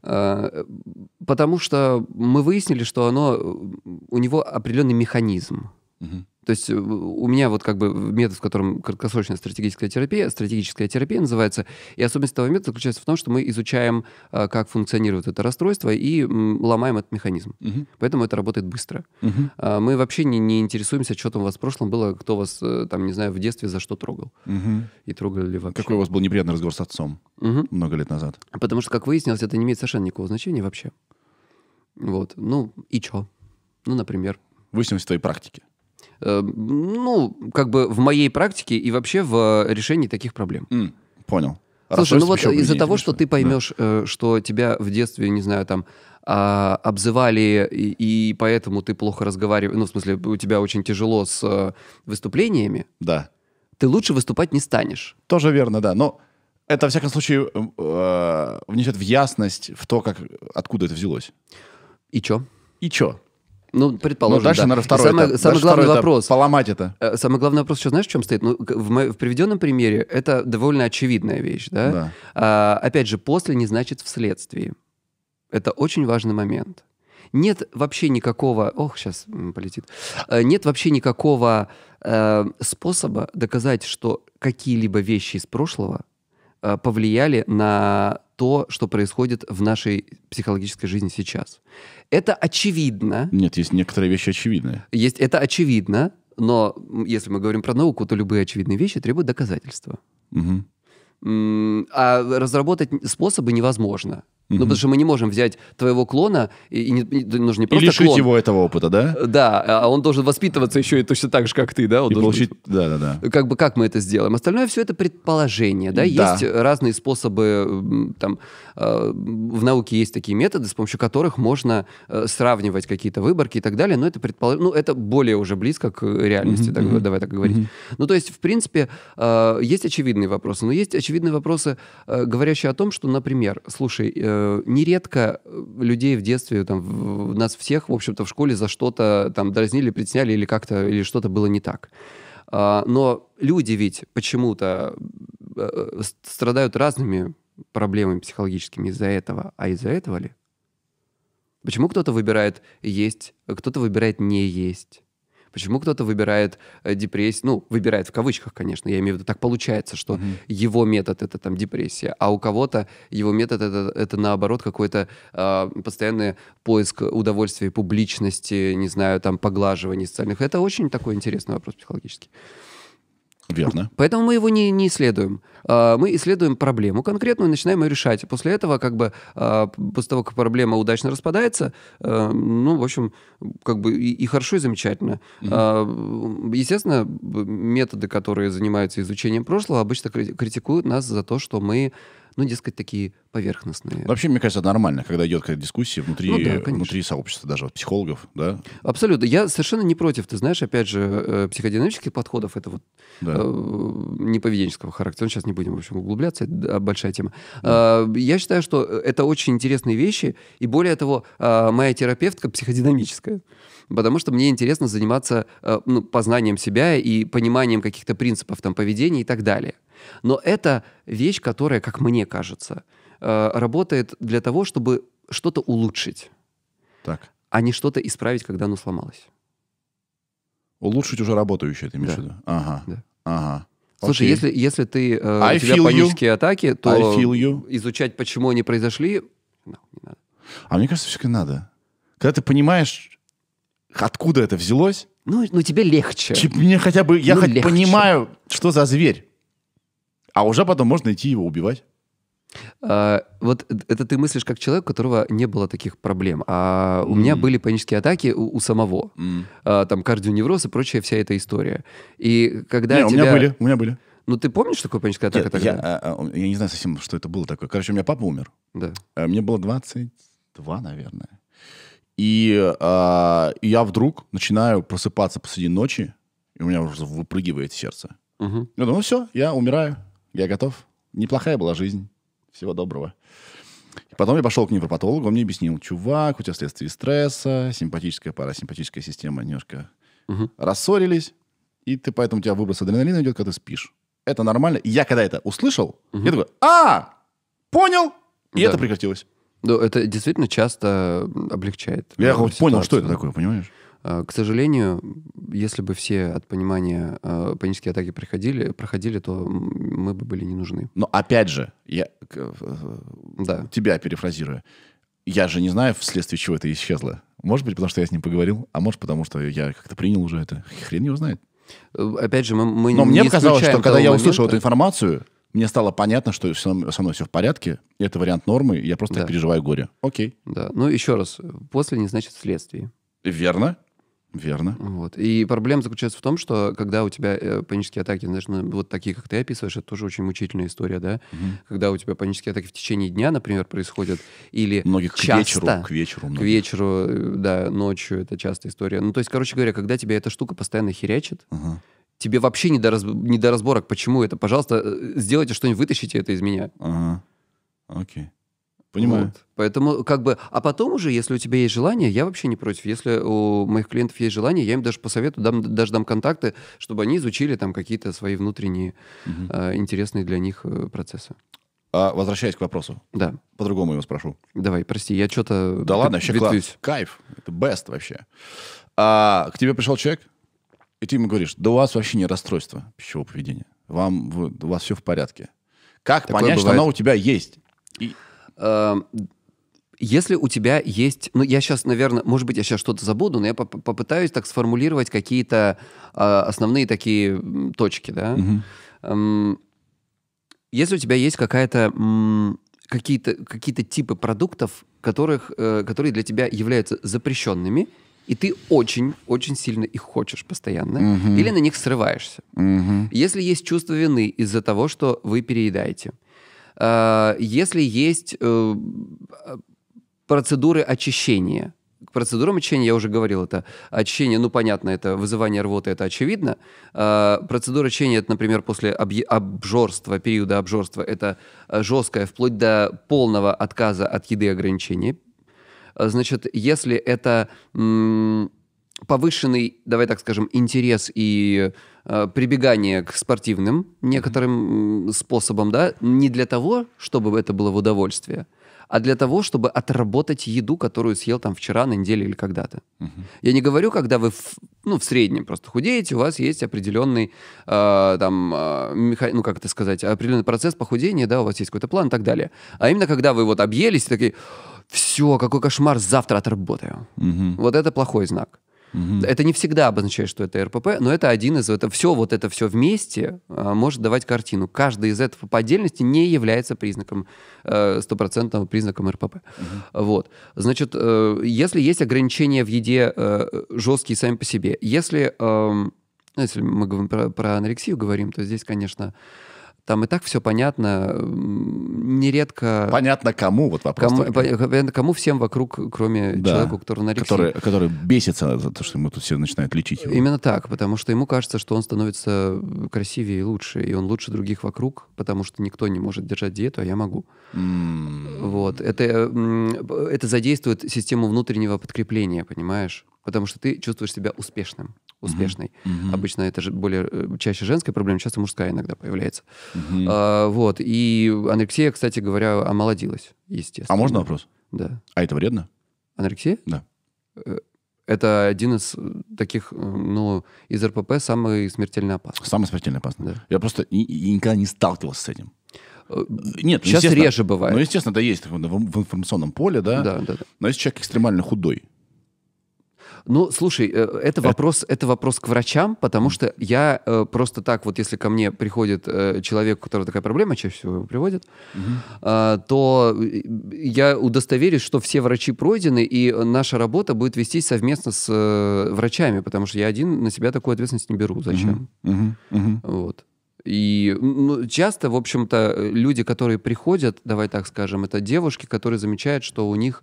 Потому что мы выяснили, что у него определенный механизм. То есть у меня вот как бы метод, в котором краткосрочная стратегическая терапия называется, и особенность этого метода заключается в том, что мы изучаем, как функционирует это расстройство, и ломаем этот механизм. Поэтому это работает быстро. Мы вообще не интересуемся, что там у вас в прошлом было, кто вас, там, не знаю, в детстве за что трогал. И трогали ли вообще. Какой у вас был неприятный разговор с отцом много лет назад. Потому что, как выяснилось, это не имеет совершенно никакого значения вообще. Вот. Ну, и чё? Ну, например. Выяснилось в твоей практике. Ну, как бы в моей практике и вообще в решении таких проблем. Понял. Слушай, ну вот из-за того, что ты поймешь, что тебя в детстве, не знаю, там, обзывали, и поэтому ты плохо разговариваешь, ну, в смысле, у тебя очень тяжело с выступлениями, да, ты лучше выступать не станешь. Тоже верно, да, но это, во всяком случае, внесет в ясность в то, как, откуда это взялось. И чё? И чё? Ну, предположим, ну, дальше, да. Наверное, самый главный вопрос. Поломать это. Самый главный вопрос, что знаешь, в чем стоит? Ну, в приведенном примере это довольно очевидная вещь, да? Да. Опять же, после не значит вследствие. Это очень важный момент. Нет вообще никакого... Ох, сейчас полетит. Нет вообще никакого способа доказать, что какие-либо вещи из прошлого повлияли на то, что происходит в нашей психологической жизни сейчас. Это очевидно. Нет, есть некоторые вещи очевидные. Это очевидно, но если мы говорим про науку, то любые очевидные вещи требуют доказательства. А разработать способы невозможно. Ну, потому что мы не можем взять твоего клона, нужно не просто и лишить клон, его этого опыта, да? Да, а он должен воспитываться еще и точно так же, как ты, да? Он и получить... Да-да-да. Как бы как мы это сделаем? Остальное все это предположение, да? Да. Есть разные способы, там, в науке есть такие методы, с помощью которых можно сравнивать какие-то выборки и так далее, но это предположение, ну, это более уже близко к реальности, так, давай так говорить. Ну, то есть, в принципе, есть очевидные вопросы, но есть очевидные вопросы, говорящие о том, что, например, слушай, нередко людей в детстве, там, нас всех, в общем-то, в школе за что-то там дразнили, притесняли или как-то, или что-то было не так. Но люди ведь почему-то страдают разными проблемами психологическими из-за этого. А из-за этого ли? Почему кто-то выбирает есть, кто-то выбирает не есть? Почему кто-то выбирает депрессию? Ну, выбирает в кавычках, конечно. Я имею в виду, так получается, что его метод — это там депрессия, а у кого-то его метод — это наоборот какой-то постоянный поиск удовольствия, публичности, не знаю, там, поглаживания социальных. Это очень такой интересный вопрос психологический. Верно. Поэтому мы его не исследуем. Мы исследуем проблему конкретную и начинаем ее решать. После этого, как бы, после того, как проблема удачно распадается, ну, в общем, как бы и хорошо, и замечательно. Естественно, методы, которые занимаются изучением прошлого, обычно критикуют нас за то, что мы, ну, дескать, такие поверхностные. Вообще, мне кажется, это нормально, когда идет какая-то дискуссия внутри сообщества, даже психологов, да? Абсолютно. Я совершенно не против, ты знаешь, опять же, психодинамических подходов, это вот не поведенческого характера. Сейчас не будем, в общем, углубляться, это большая тема. Я считаю, что это очень интересные вещи, и более того, моя терапевтка психодинамическая, потому что мне интересно заниматься познанием себя и пониманием каких-то принципов там, поведения и так далее. Но это вещь, которая, как мне кажется, работает для того, чтобы что-то улучшить, а не что-то исправить, когда оно сломалось. Улучшить уже работающее, ты имеешь в виду? Ага. Да. Ага. Слушай, если ты, у тебя панические атаки, то изучать, почему они произошли, не надо. А мне кажется, все-таки надо. Когда ты понимаешь, откуда это взялось... Ну тебе легче. Мне хотя бы... Я хоть понимаю, что за зверь. А уже потом можно идти его убивать. Вот это ты мыслишь как человек, у которого не было таких проблем. А у меня были панические атаки у самого. Там кардионевроз и прочая вся эта история. И когда не, у меня были. Ну ты помнишь, такое паническая атака тогда? Я не знаю совсем, что это было такое. Короче, у меня папа умер. Да. Мне было 22, наверное. И я вдруг начинаю просыпаться посреди ночи, и у меня уже выпрыгивает сердце. Я думаю, все, я умираю, я готов. Неплохая была жизнь. Всего доброго. И потом я пошел к невропатологу, он мне объяснил, чувак, у тебя вследствие стресса, симпатическая, парасимпатическая система немножко рассорились, и ты поэтому у тебя выброс адреналина идет, когда ты спишь. Это нормально. И я когда это услышал, я такой, а, понял, и это прекратилось. Ну, это действительно часто облегчает. Я понял, что это такое, понимаешь? К сожалению, если бы все от понимания панические атаки проходили, то мы бы были не нужны. Но опять же, я тебя перефразирую. Я же не знаю, вследствие чего это исчезло. Может быть, потому что я с ним поговорил, а может, потому что я как-то принял уже это. Хрен его знает. Опять же, мы но не мне показалось, что когда я услышал эту информацию, мне стало понятно, что со мной все в порядке, это вариант нормы, я просто переживаю горе. Окей. Да. Ну, еще раз, после не значит вследствие. Верно. Верно. Вот. И проблема заключается в том, что когда у тебя панические атаки, знаешь, ну, вот такие, как ты описываешь, это тоже очень мучительная история, да? Когда у тебя панические атаки в течение дня, например, происходят, или многих часто, к вечеру, да, ночью, это частая история. Ну, то есть, короче говоря, когда тебя эта штука постоянно херячит, тебе вообще не до разборок, почему это. Пожалуйста, сделайте что-нибудь, вытащите это из меня. Ага. Окей. Понимаю. Вот. Поэтому как бы... А потом уже, если у тебя есть желание, я вообще не против. Если у моих клиентов есть желание, я им даже посоветую, даже дам контакты, чтобы они изучили там какие-то свои внутренние интересные для них процессы. А, возвращаясь к вопросу. Да. По-другому его спрошу. Давай, прости, я что-то... Да ладно, вообще класс. Кайф. Это best вообще. А, к тебе пришел человек, и ты ему говоришь, да у вас вообще не расстройство пищевого поведения. У вас все в порядке. Как такое понять, бывает, что оно у тебя есть? И... Если у тебя есть... Ну, я сейчас, наверное... Может быть, я сейчас что-то забуду, но я попытаюсь так сформулировать какие-то основные такие точки, да? Если у тебя есть какие-то типы продуктов, которые для тебя являются запрещенными, и ты очень-очень сильно их хочешь постоянно, или на них срываешься. Если есть чувство вины из-за того, что вы переедаете, если есть процедуры очищения. К процедурам очищения я уже говорил. Это очищение, ну, понятно, это вызывание рвоты, это очевидно. Процедура очищения, это, например, после периода обжорства, это жесткое, вплоть до полного отказа от еды ограничений. Значит, если это повышенный, давай так скажем, интерес и прибегание к спортивным некоторым способам, да, не для того, чтобы это было в удовольствие, а для того, чтобы отработать еду, которую съел там вчера, на неделе или когда-то. Я не говорю, когда вы в среднем просто худеете, у вас есть определенный, определенный процесс похудения, да, у вас есть какой-то план и так далее. А именно, когда вы вот объелись и такие, все, какой кошмар, завтра отработаю. Вот это плохой знак. Это не всегда обозначает, что это РПП, но это один из... Это все вместе может давать картину. Каждый из этого по отдельности не является признаком, стопроцентным признаком РПП. Вот. Значит, если есть ограничения в еде жесткие сами по себе, если мы говорим про анорексию, то здесь, конечно... Там и так все понятно, нередко... Понятно кому, вот вопрос. Понятно кому, всем вокруг, кроме человека, у которого анорексия. Который бесится за то, что ему тут все начинают лечить его. Именно так, потому что ему кажется, что он становится красивее и лучше, и он лучше других вокруг, потому что никто не может держать диету, а я могу. Вот. Это задействует систему внутреннего подкрепления, понимаешь? Потому что ты чувствуешь себя успешной. Обычно это же чаще женская проблема, часто мужская иногда появляется. Вот. И анорексия, кстати говоря, омолодилась, естественно. А можно вопрос? Да. А это вредно? Анорексия? Да. Это один из таких, из РПП самый смертельно опасный. Самый смертельно опасный. Да. Я просто никогда не сталкивался с этим. Нет, сейчас реже бывает. Ну, естественно, это есть в информационном поле, да? Да. Но если человек экстремально худой, ну, слушай, это вопрос к врачам, потому что я просто так вот, если ко мне приходит человек, у которого такая проблема, чаще всего его приводят, то я удостоверюсь, что все врачи пройдены, и наша работа будет вестись совместно с врачами, потому что я один на себя такую ответственность не беру. Зачем? Вот. И часто, в общем-то, люди, которые приходят, давай так скажем, это девушки, которые замечают, что у них...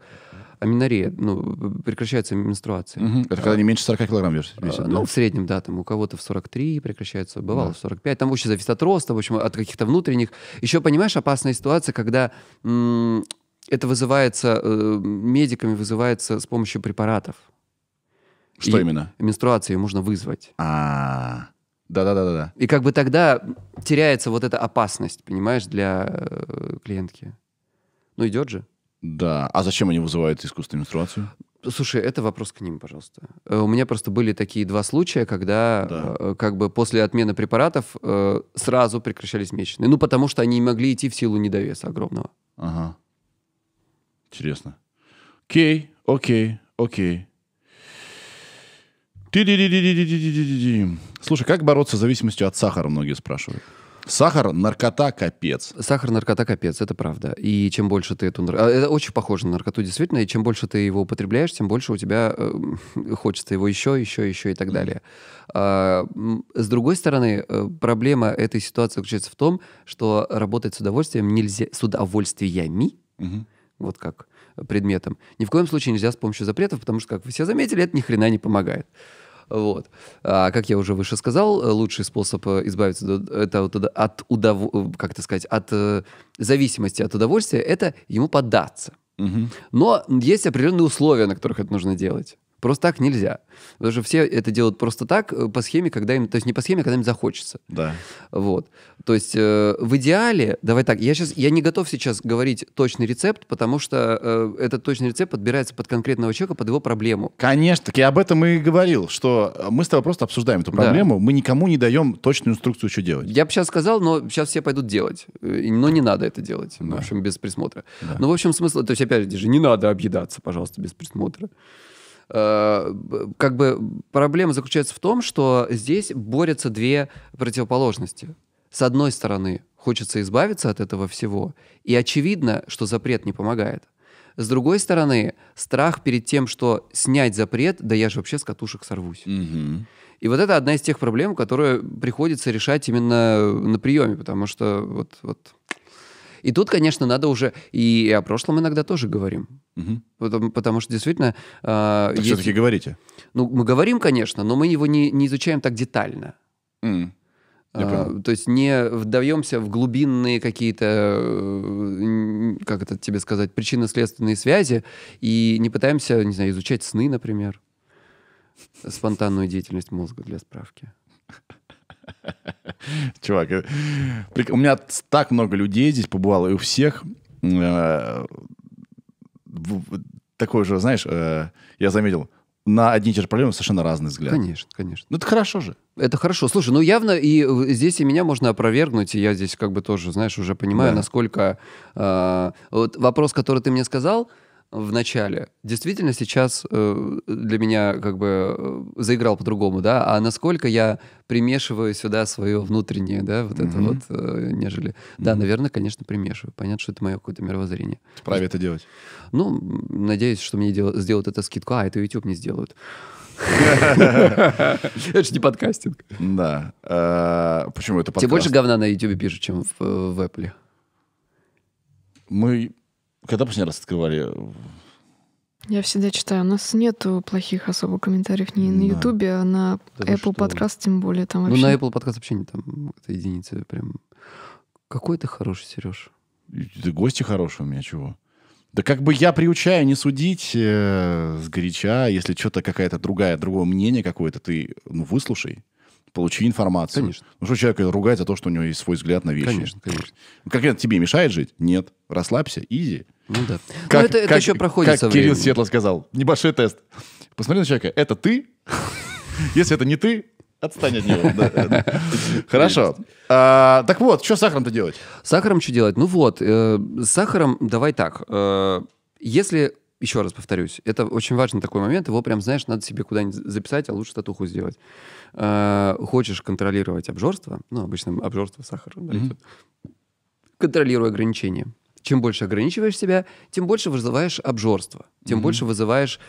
Аменорея, прекращается менструация. Это когда не меньше 40 килограмм весит? В среднем, да, там у кого-то в 43 прекращается, бывало в 45. Там вообще зависит от роста, в общем, от каких-то внутренних. Еще, понимаешь, опасная ситуация, когда Это вызывается медиками, вызывается с помощью препаратов. Что именно? Менструацию можно вызвать. А-а-а. Да-да-да-да. И как бы тогда теряется вот эта опасность, понимаешь, для клиентки. Ну, идет же. Да. А зачем они вызывают искусственную менструацию? Слушай, это вопрос к ним, пожалуйста. У меня просто были такие два случая, когда как бы после отмены препаратов сразу прекращались месячные. Ну, потому что они не могли идти в силу недовеса огромного. Ага. Интересно. Окей, окей, окей. Слушай, как бороться с зависимостью от сахара, многие спрашивают. Сахар, наркота, капец. Сахар, наркота, капец, это правда. И чем больше ты эту... Это очень похоже на наркоту, действительно. И чем больше ты его употребляешь, тем больше у тебя хочется его еще и так далее. С другой стороны, проблема этой ситуации заключается в том, что работать с удовольствием нельзя... С удовольствиями, вот как предметом, ни в коем случае нельзя с помощью запретов, потому что, как вы все заметили, это ни хрена не помогает. Вот. А, как я уже выше сказал, лучший способ избавиться от зависимости от удовольствия — это ему поддаться. Но есть определенные условия, на которых это нужно делать. Просто так нельзя. Потому что все это делают просто так, по схеме, когда им... То есть не по схеме, когда им захочется. Да. Вот. То есть в идеале... Давай так, я не готов сейчас говорить точный рецепт, потому что этот точный рецепт подбирается под конкретного человека, под его проблему. Конечно, так я об этом и говорил, что мы с тобой просто обсуждаем эту проблему, мы никому не даем точную инструкцию, что делать. Я бы сейчас сказал, но сейчас все пойдут делать. Но не надо это делать, в общем, без присмотра. Да. Ну, в общем, смысл... То есть, опять же, не надо объедаться, пожалуйста, без присмотра. Как бы проблема заключается в том, что здесь борются две противоположности. С одной стороны, хочется избавиться от этого всего, и очевидно, что запрет не помогает. С другой стороны, страх перед тем, что снять запрет, да я же вообще с катушек сорвусь. И вот это одна из тех проблем, которые приходится решать именно на приеме, потому что И тут, конечно, надо уже... И о прошлом иногда тоже говорим. Потому что действительно... Так есть... все-таки говорите. Ну, мы говорим, конечно, но мы его не изучаем так детально. То есть не вдаемся в глубинные какие-то, как это тебе сказать, причинно-следственные связи и не пытаемся, не знаю, изучать сны, например. Спонтанную деятельность мозга для справки. Чувак, у меня так много людей здесь побывало, и у всех такой же, знаешь, я заметил, на одни и те же проблемы совершенно разные взгляды. Конечно, конечно. Ну это хорошо же. Это хорошо. Слушай, ну явно и здесь и меня можно опровергнуть, и я здесь как бы тоже, знаешь, уже понимаю, насколько... Вот вопрос, который ты мне сказал... в начале, действительно сейчас для меня как бы заиграл по-другому, да, а насколько я примешиваю сюда свое внутреннее, да, вот это вот, нежели... Да, наверное, конечно, примешиваю. Понятно, что это мое какое-то мировоззрение. Вправе это делать. Ну, надеюсь, что мне сделают это скидку. А, это YouTube не сделают. Это же не подкастинг. Да. Почему это подкаст? Тебе больше говна на YouTube пишут, чем в Apple. Мы... Когда последний раз открывали? Я всегда читаю. У нас нету плохих особо комментариев ни на Ютубе, а на Apple Podcast тем более. Там вообще... Ну, на Apple Podcast вообще не там единицы. Прям. Какой ты хороший, Сереж. Ты гости хорошие у меня, чего? Да как бы я приучаю не судить сгоряча. Если что-то какая-то другое мнение какое-то, ты выслушай. Получи информацию. Конечно. Ну что человек ругает за то, что у него есть свой взгляд на вещи? Конечно, конечно. Как это тебе мешает жить? Нет. Расслабься, изи. Ну да. Как, это еще проходит со временем. Кирилл Светлов сказал, небольшой тест. Посмотри на человека, это ты? Если это не ты, отстань от него. Хорошо. Так вот, что с сахаром-то делать? С сахаром что делать? Ну вот, с сахаром давай так. Если... Еще раз повторюсь, это очень важный такой момент, его прям, знаешь, надо себе куда-нибудь записать, а лучше татуху сделать. Хочешь контролировать обжорство, ну, обычно обжорство сахаром, контролируй ограничения. Чем больше ограничиваешь себя, тем больше вызываешь обжорство, тем больше вызываешь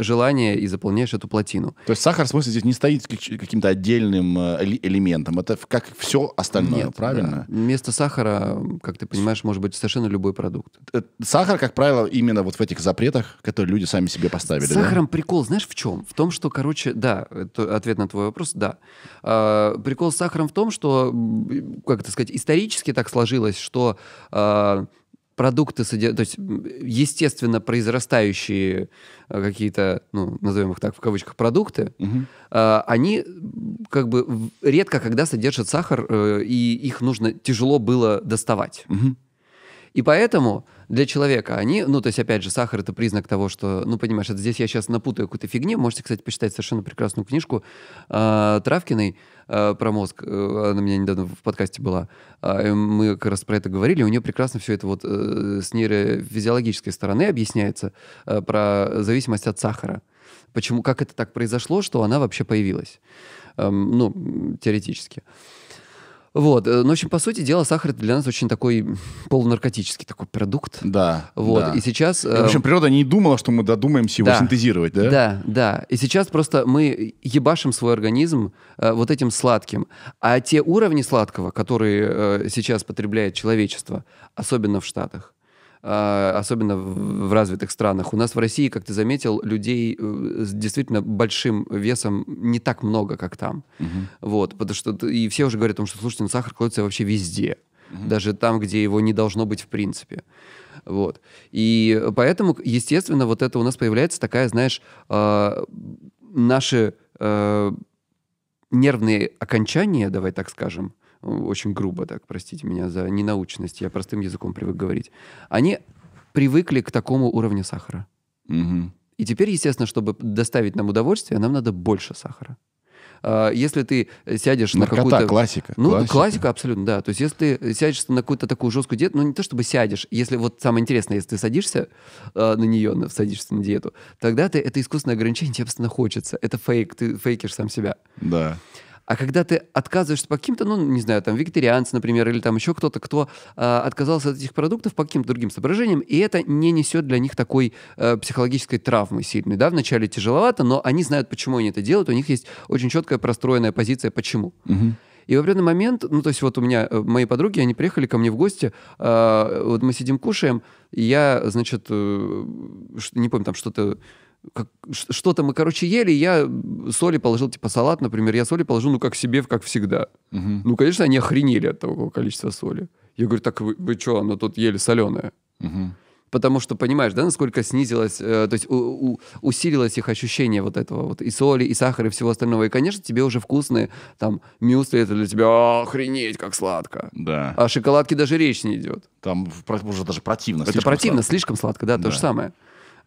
желание и заполняешь эту плотину. То есть сахар, в смысле, здесь не стоит каким-то отдельным элементом, это как все остальное, нет, правильно? Да. Вместо сахара, как ты понимаешь, может быть совершенно любой продукт. Сахар, как правило, именно вот в этих запретах, которые люди сами себе поставили. С сахаром прикол, знаешь, в чем? В том, что, короче, да, ответ на твой вопрос, да. Прикол с сахаром в том, что, как это сказать, исторически так сложилось, что... продукты, то есть естественно произрастающие какие-то, ну, назовем их так в кавычках, продукты, они как бы редко когда содержат сахар, и их нужно тяжело было доставать. И поэтому для человека они, ну, то есть, опять же, сахар — это признак того, что, ну, понимаешь, это здесь я сейчас напутаю какую-то фигню. Можете, кстати, почитать совершенно прекрасную книжку Травкиной про мозг. Она у меня недавно в подкасте была. Мы как раз про это говорили. У нее прекрасно все это вот с нейрофизиологической стороны объясняется про зависимость от сахара. Почему, как это так произошло, что она вообще появилась. Ну, теоретически. Вот. Ну, в общем, по сути дела, сахар — это для нас очень такой полунаркотический такой продукт. Да. Вот. Да. И сейчас... В общем, природа не думала, что мы додумаемся его синтезировать, да? Да, да. И сейчас просто мы ебашим свой организм вот этим сладким. А те уровни сладкого, которые сейчас потребляет человечество, особенно в Штатах, особенно в развитых странах. У нас в России, как ты заметил, людей с действительно большим весом не так много, как там. Вот, потому что, и все уже говорят о том, что, слушайте, ну, сахар кладется вообще везде. Даже там, где его не должно быть в принципе. Вот. И поэтому, естественно, вот это у нас появляется такая, знаешь, наши нервные окончания, давай так скажем, очень грубо так, простите меня за ненаучность, я простым языком привык говорить, они привыкли к такому уровню сахара. И теперь, естественно, чтобы доставить нам удовольствие, нам надо больше сахара. Если ты сядешь на какую-то... классика. Ну, классика абсолютно, да. То есть если ты сядешь на какую-то такую жесткую диету, ну, не то чтобы сядешь, если вот самое интересное, если ты садишься на нее, садишься на диету, тогда ты это искусственное ограничение тебе просто хочется. Это фейк, ты фейкишь сам себя. Да. А когда ты отказываешься по каким-то, ну, не знаю, там, вегетарианцы, например, или там еще кто-то, кто отказался от этих продуктов по каким-то другим соображениям, и это не несет для них такой психологической травмы сильной, да, вначале тяжеловато, но они знают, почему они это делают, у них есть очень четкая простроенная позиция «почему». И в определенный момент, ну, то есть вот у меня, мои подруги, они приехали ко мне в гости, вот мы сидим, кушаем, и я, значит, не помню, там что-то... Что-то мы, короче, ели, я соли положил, типа салат, например, я соли положил, ну, как себе, как всегда. Ну, конечно, они охренели от того количества соли. Я говорю, так вы что, оно тут ели соленое? Потому что, понимаешь, да, насколько снизилось, то есть усилилось их ощущение вот этого, вот и соли, и сахара, и всего остального. И, конечно, тебе уже вкусные, там, мюсли, это для тебя охренеть, как сладко. Да. А шоколадки даже речь не идет. Там уже даже противно. Это противно, сладко. Слишком сладко, да, да, то же самое.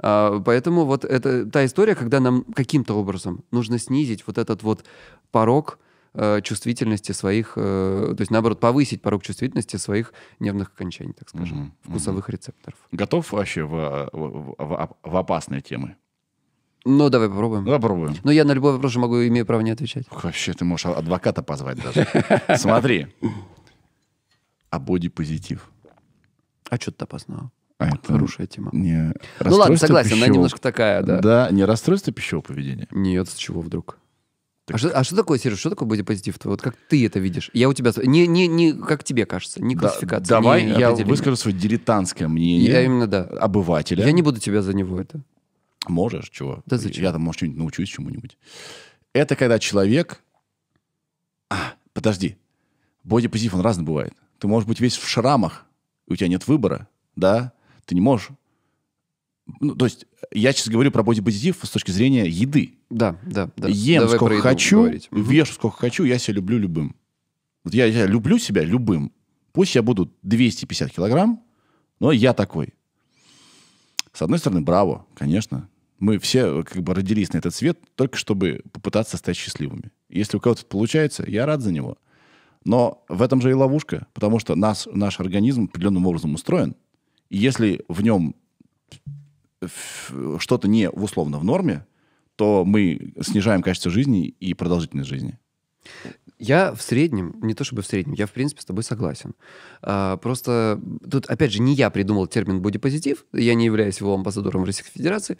Поэтому вот это та история, когда нам каким-то образом нужно снизить вот этот вот порог чувствительности своих, то есть, наоборот, повысить порог чувствительности своих нервных окончаний, так скажем, вкусовых рецепторов. Готов вообще в опасные темы? Ну, давай попробуем. Ну, я на любой вопрос могу, имею право не отвечать. Вообще, ты можешь адвоката позвать даже. Смотри. А бодипозитив? А что тут опасного? А это хорошая тема. Не ну ладно, согласен, пищевого... она немножко такая, да. Да, не расстройство пищевого поведения. Нет, с чего вдруг? Так... А что такое, Сереж, что такое бодипозитив? Вот как ты это видишь? Я у тебя... Не как тебе кажется, не классификация. Давай не я выскажу свое дилетантское мнение. Я именно, да. Обывателя. Я не буду тебя за него это. Можешь, чего? Да зачем? Я там, может, что-нибудь научусь чему-нибудь. Это когда человек... Подожди. Бодипозитив, он разный бывает. Ты можешь быть весь в шрамах, и у тебя нет выбора, да? Ты не можешь. Ну, то есть, я сейчас говорю про бодипозитив с точки зрения еды. Да, да, да. Ем давай сколько хочу, вешу сколько хочу, я себя люблю любым. Вот я люблю себя любым. Пусть я буду 250 килограмм, но я такой. С одной стороны, браво, конечно. Мы все как бы родились на этот свет только чтобы попытаться стать счастливыми. Если у кого-то получается, я рад за него. Но в этом же и ловушка, потому что наш организм определенным образом устроен. И если в нем что-то не условно в норме, то мы снижаем качество жизни и продолжительность жизни. Я в среднем, не то чтобы в среднем, я в принципе с тобой согласен. Просто тут, опять же, не я придумал термин бодипозитив, я не являюсь его амбассадором Российской Федерации.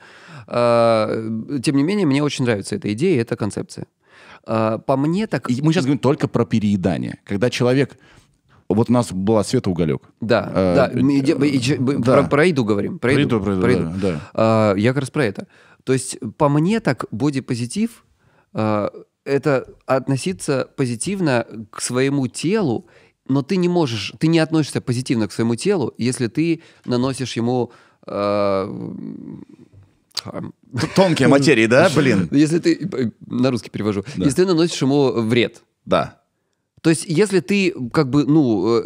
Тем не менее, мне очень нравится эта идея и эта концепция. По мне так... И мы сейчас говорим только про переедание. Когда человек... Вот у нас была Света Уголек. Да, да. Про еду говорим. Про еду, да. Я как раз про это. То есть, по мне так, бодипозитив — это относиться позитивно к своему телу, но ты не можешь, ты не относишься позитивно к своему телу, если ты наносишь ему... Тонкие материи, да, блин? Если ты... На русский перевожу. Да. Если ты наносишь ему вред. Да. То есть, если ты, как бы, ну,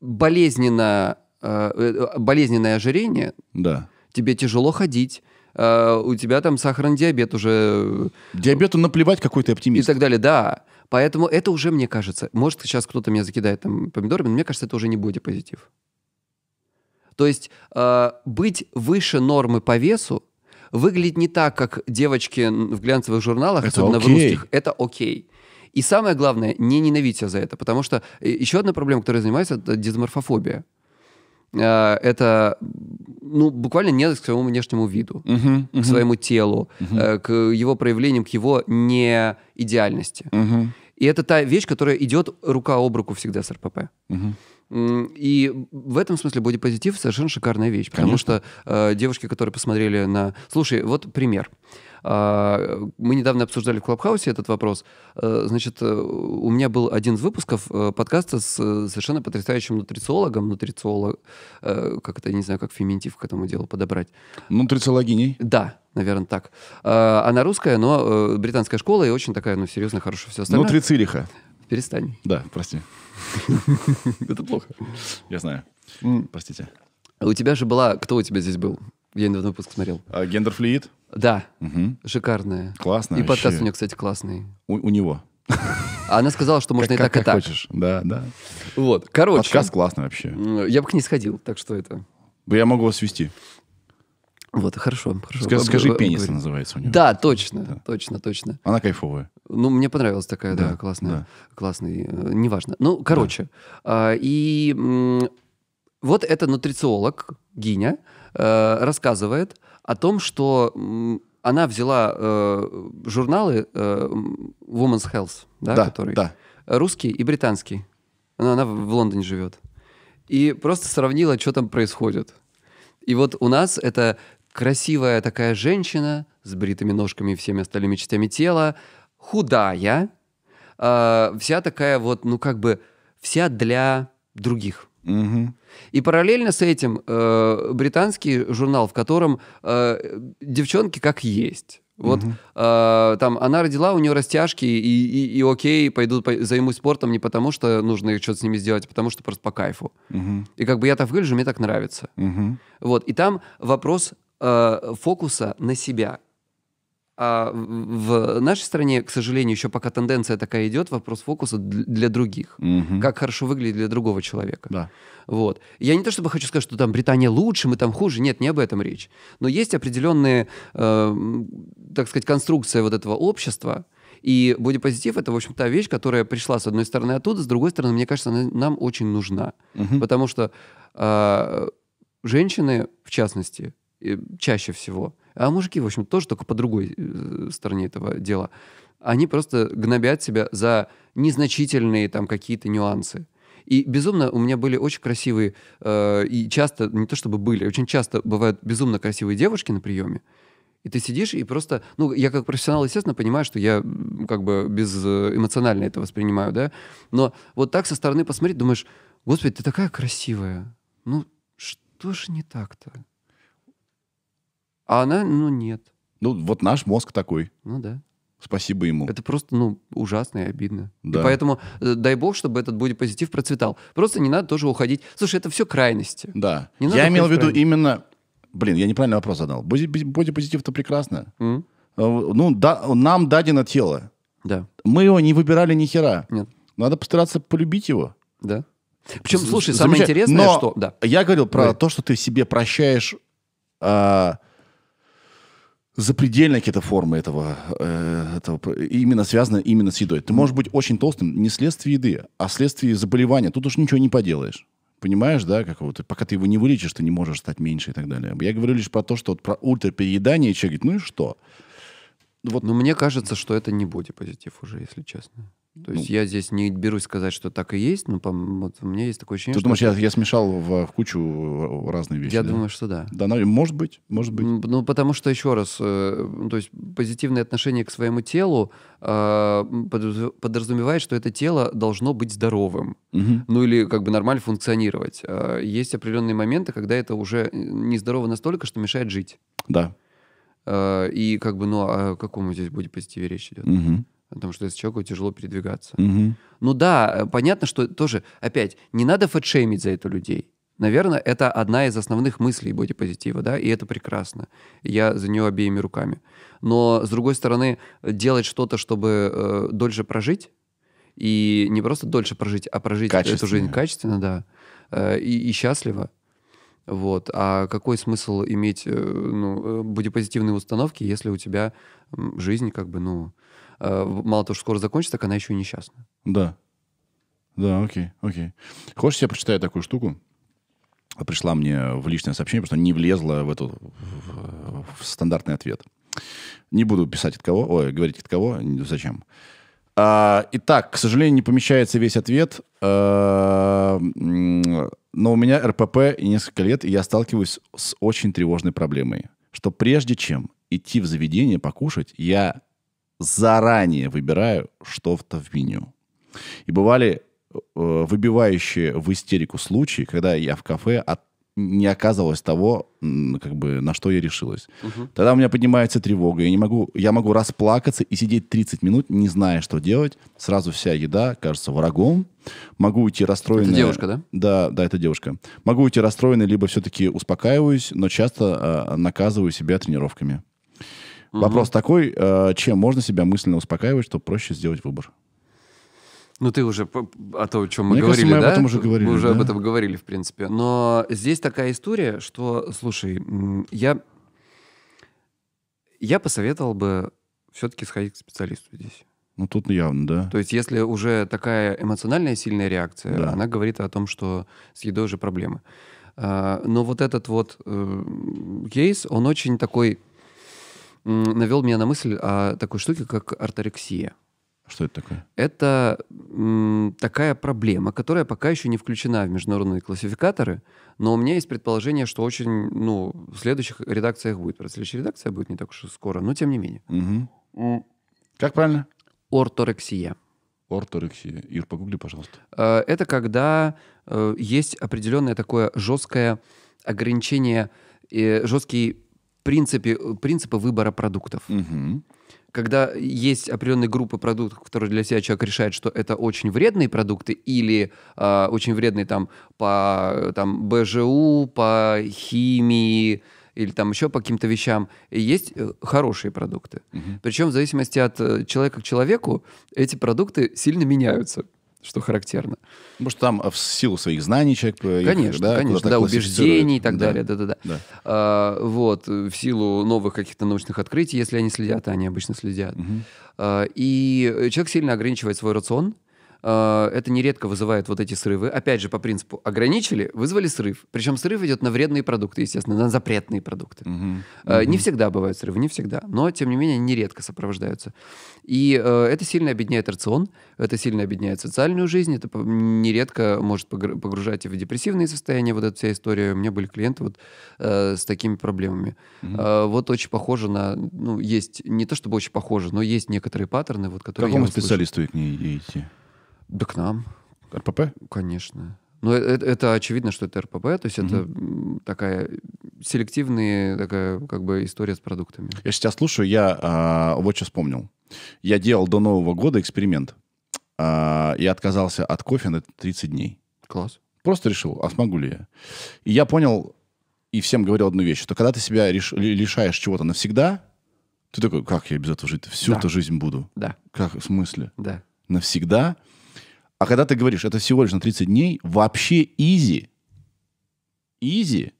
болезненное ожирение, да, тебе тяжело ходить, у тебя там сахарный диабет уже... Диабету наплевать, какой ты оптимист. И так далее, да. Поэтому это уже, мне кажется... Может, сейчас кто-то меня закидает там помидорами, но мне кажется, это уже не бодипозитив. То есть, быть выше нормы по весу выглядит не так, как девочки в глянцевых журналах, это особенно окей. В русских. Это окей. И самое главное, не ненавидь себя за это. Потому что еще одна проблема, которой я занимаюсь, это дисморфофобия. Это, ну, буквально ненависть к своему внешнему виду, к своему телу, к его проявлениям, к его неидеальности. И это та вещь, которая идет рука об руку всегда с РПП. И в этом смысле бодипозитив совершенно шикарная вещь. Потому что девушки, которые посмотрели на... Слушай, вот пример. Мы недавно обсуждали в Клабхаусе этот вопрос. Значит, у меня был один из выпусков подкаста с совершенно потрясающим нутрициологом. Как это, я не знаю, как феминитив к этому делу подобрать. Нутрициологиней? Да, наверное, так. Она русская, но британская школа и очень такая, ну, серьезная, хорошая, все остальное. Нутрицилиха. Перестань. Да, прости. Это плохо. Я знаю. Простите. У тебя же была... Кто у тебя здесь был? Я недавно выпуск смотрел. Гендерфлюид? Да. Шикарная. Классная. И подкаст у нее, кстати, классный. У него. Она сказала, что можно и так, и так. Как хочешь. Да, да. Вот, короче. Подкаст классный вообще. Я бы к ней сходил, так что это... Я могу вас свести. Вот, хорошо, хорошо. Скажи, пенис называется у нее. Да, точно, точно, точно. Она кайфовая. Ну, мне понравилась такая, да, классная. Классный, неважно. Ну, короче. И вот эта нутрициолог, Гиня, рассказывает о том, что она взяла журналы Women's Health, да, который русский и британский. Она в Лондоне живет. И просто сравнила, что там происходит. И вот у нас это красивая такая женщина с бритыми ножками и всеми остальными частями тела, худая, вся такая вот, ну как бы, вся для других. И параллельно с этим британский журнал, в котором девчонки как есть. Вот там она родила, у нее растяжки, и окей, пойду займусь спортом не потому, что нужно что-то с ними сделать, а потому что просто по кайфу. И как бы я так выгляжу, мне так нравится. Вот. И там вопрос фокуса на себя. А в нашей стране, к сожалению, еще пока тенденция такая идет, вопрос фокуса для других. Как хорошо выглядит для другого человека. Да. Вот. Я не то чтобы хочу сказать, что там Британия лучше, мы там хуже. Нет, не об этом речь. Но есть определенная, так сказать, конструкция вот этого общества. И бодипозитив — это, в общем, та вещь, которая пришла, с одной стороны, оттуда, с другой стороны, мне кажется, она нам очень нужна. Потому что женщины, в частности, чаще всего... А мужики, в общем, тоже, только по другой стороне этого дела. Они просто гнобят себя за незначительные там какие-то нюансы. И безумно у меня были очень красивые, и часто, не то чтобы были, очень часто бывают безумно красивые девушки на приеме. И ты сидишь и просто... Ну, я как профессионал, естественно, понимаю, что я как бы безэмоционально это воспринимаю, да? Но вот так со стороны посмотреть, думаешь, господи, ты такая красивая. Ну, что ж не так-то? А она, ну, нет. Ну, вот наш мозг такой. Ну, да. Спасибо ему. Это просто, ну, ужасно и обидно. Да. И поэтому дай бог, чтобы этот бодипозитив процветал. Просто не надо тоже уходить. Слушай, это все крайности. Да. Я имел в виду именно... Блин, я неправильный вопрос задал. Бодипозитив-то прекрасно. Ну, да, нам дадено тело. Да. Мы его не выбирали ни хера. Нет. Надо постараться полюбить его. Да. Причем, слушай, самое интересное, что... Да. Я говорил про то, что ты себе прощаешь... запредельные какие-то формы этого именно связано именно с едой. Ты можешь быть очень толстым не вследствие еды, а вследствие заболевания. Тут уж ничего не поделаешь. Понимаешь, да, какого-то... Пока ты его не вылечишь, ты не можешь стать меньше и так далее. Я говорю лишь про то, что вот про ультрапереедание, человек говорит, ну и что? Вот. Но мне кажется, что это не бодипозитив уже, если честно. То есть я здесь не берусь сказать, что так и есть, но вот у меня есть такое ощущение. Ты думаешь, я смешал в кучу разные вещи? Я думаю, что да. Да, может быть, может быть. Ну, потому что, еще раз, то есть позитивное отношение к своему телу подразумевает, что это тело должно быть здоровым. Угу. Ну, или как бы нормально функционировать. Есть определенные моменты, когда это уже нездорово настолько, что мешает жить. Да. И как бы, ну, о какому здесь будет позитиве речь идет? Угу. Потому что если человеку тяжело передвигаться. Угу. Ну да, понятно, что тоже, опять, не надо фэтшеймить за это людей. Наверное, это одна из основных мыслей бодипозитива, да, и это прекрасно. Я за нее обеими руками. Но, с другой стороны, делать что-то, чтобы дольше прожить, и не просто дольше прожить, а прожить эту жизнь качественно, да, и счастливо. Вот. А какой смысл иметь бодипозитивные установки, если у тебя жизнь как бы, ну... Мало того, что скоро закончится, так она еще и несчастна. Да. Да, окей, окей. Хочешь, я прочитаю такую штуку? Пришла мне в личное сообщение, потому что не влезла в стандартный ответ. Не буду писать от кого, ой, говорить от кого, зачем. Итак, к сожалению, не помещается весь ответ, но у меня РПП несколько лет, и я сталкиваюсь с очень тревожной проблемой, что прежде чем идти в заведение покушать, я... заранее выбираю что-то в меню. И бывали выбивающие в истерику случаи, когда я в кафе не оказывалось того, как бы, на что я решилась. Угу. Тогда у меня поднимается тревога. Я могу расплакаться и сидеть 30 минут, не зная, что делать. Сразу вся еда кажется врагом. Могу уйти расстроенной... Это девушка, да? Да, да, это девушка. Могу уйти расстроенной, либо все-таки успокаиваюсь, но часто наказываю себя тренировками. Вопрос такой, чем можно себя мысленно успокаивать, чтобы проще сделать выбор? Ну, ты уже о том, о чем мы говорили, да? Мы уже об этом говорили, в принципе. Но здесь такая история, что, слушай, я посоветовал бы все-таки сходить к специалисту здесь. Ну, тут явно, да. То есть, если уже такая эмоциональная сильная реакция, да, она говорит о том, что с едой уже проблемы. Но вот этот вот кейс, он очень такой... навел меня на мысль о такой штуке, как орторексия. Что это такое? Это такая проблема, которая пока еще не включена в международные классификаторы, но у меня есть предположение, что очень, ну, в следующих редакциях будет. Следующая редакция будет не так уж и скоро, но тем не менее. Угу. Как правильно? Орторексия. Орторексия. Ир, погугли, пожалуйста. Это когда есть определенное такое жесткое ограничение, жесткий... принципы выбора продуктов. Угу. Когда есть определенные группы продуктов, которые для себя человек решает, что это очень вредные продукты или очень вредные там, по там, БЖУ, по химии или там еще по каким-то вещам. И есть хорошие продукты. Угу. Причем в зависимости от человека к человеку эти продукты сильно меняются, что характерно. Потому что там в силу своих знаний человек... Конечно, их, да, конечно, да, убеждений и так далее. Да. Вот, в силу новых каких-то научных открытий, если они следят, а они обычно следят. Угу. И человек сильно ограничивает свой рацион. Это нередко вызывает вот эти срывы. Опять же, по принципу, ограничили, вызвали срыв. Причем срыв идет на вредные продукты, естественно, на запретные продукты. Не всегда бывают срывы, не всегда. Но, тем не менее, нередко сопровождаются. И это сильно обедняет рацион, это сильно обедняет социальную жизнь, это нередко может погружать и в депрессивные состояния. Вот эта вся история. У меня были клиенты вот, с такими проблемами. Вот очень похоже на... Ну, есть... Не то чтобы очень похоже, но есть некоторые паттерны, вот, которые... К какому специалисту к ней идти? Да к нам. РПП? Конечно. Но это очевидно, что это РПП, то есть это такая селективная такая, как бы, история с продуктами. Я сейчас слушаю, я вот что вспомнил. Я делал до Нового года эксперимент. Я отказался от кофе на 30 дней. Класс. Просто решил, а смогу ли я? И я понял, и всем говорил одну вещь, что когда ты себя лишаешь чего-то навсегда, ты такой, как я без этого жить? Всю эту жизнь буду. Да. Как, в смысле? Да. Навсегда. А когда ты говоришь, это всего лишь на 30 дней, вообще изи. Изи.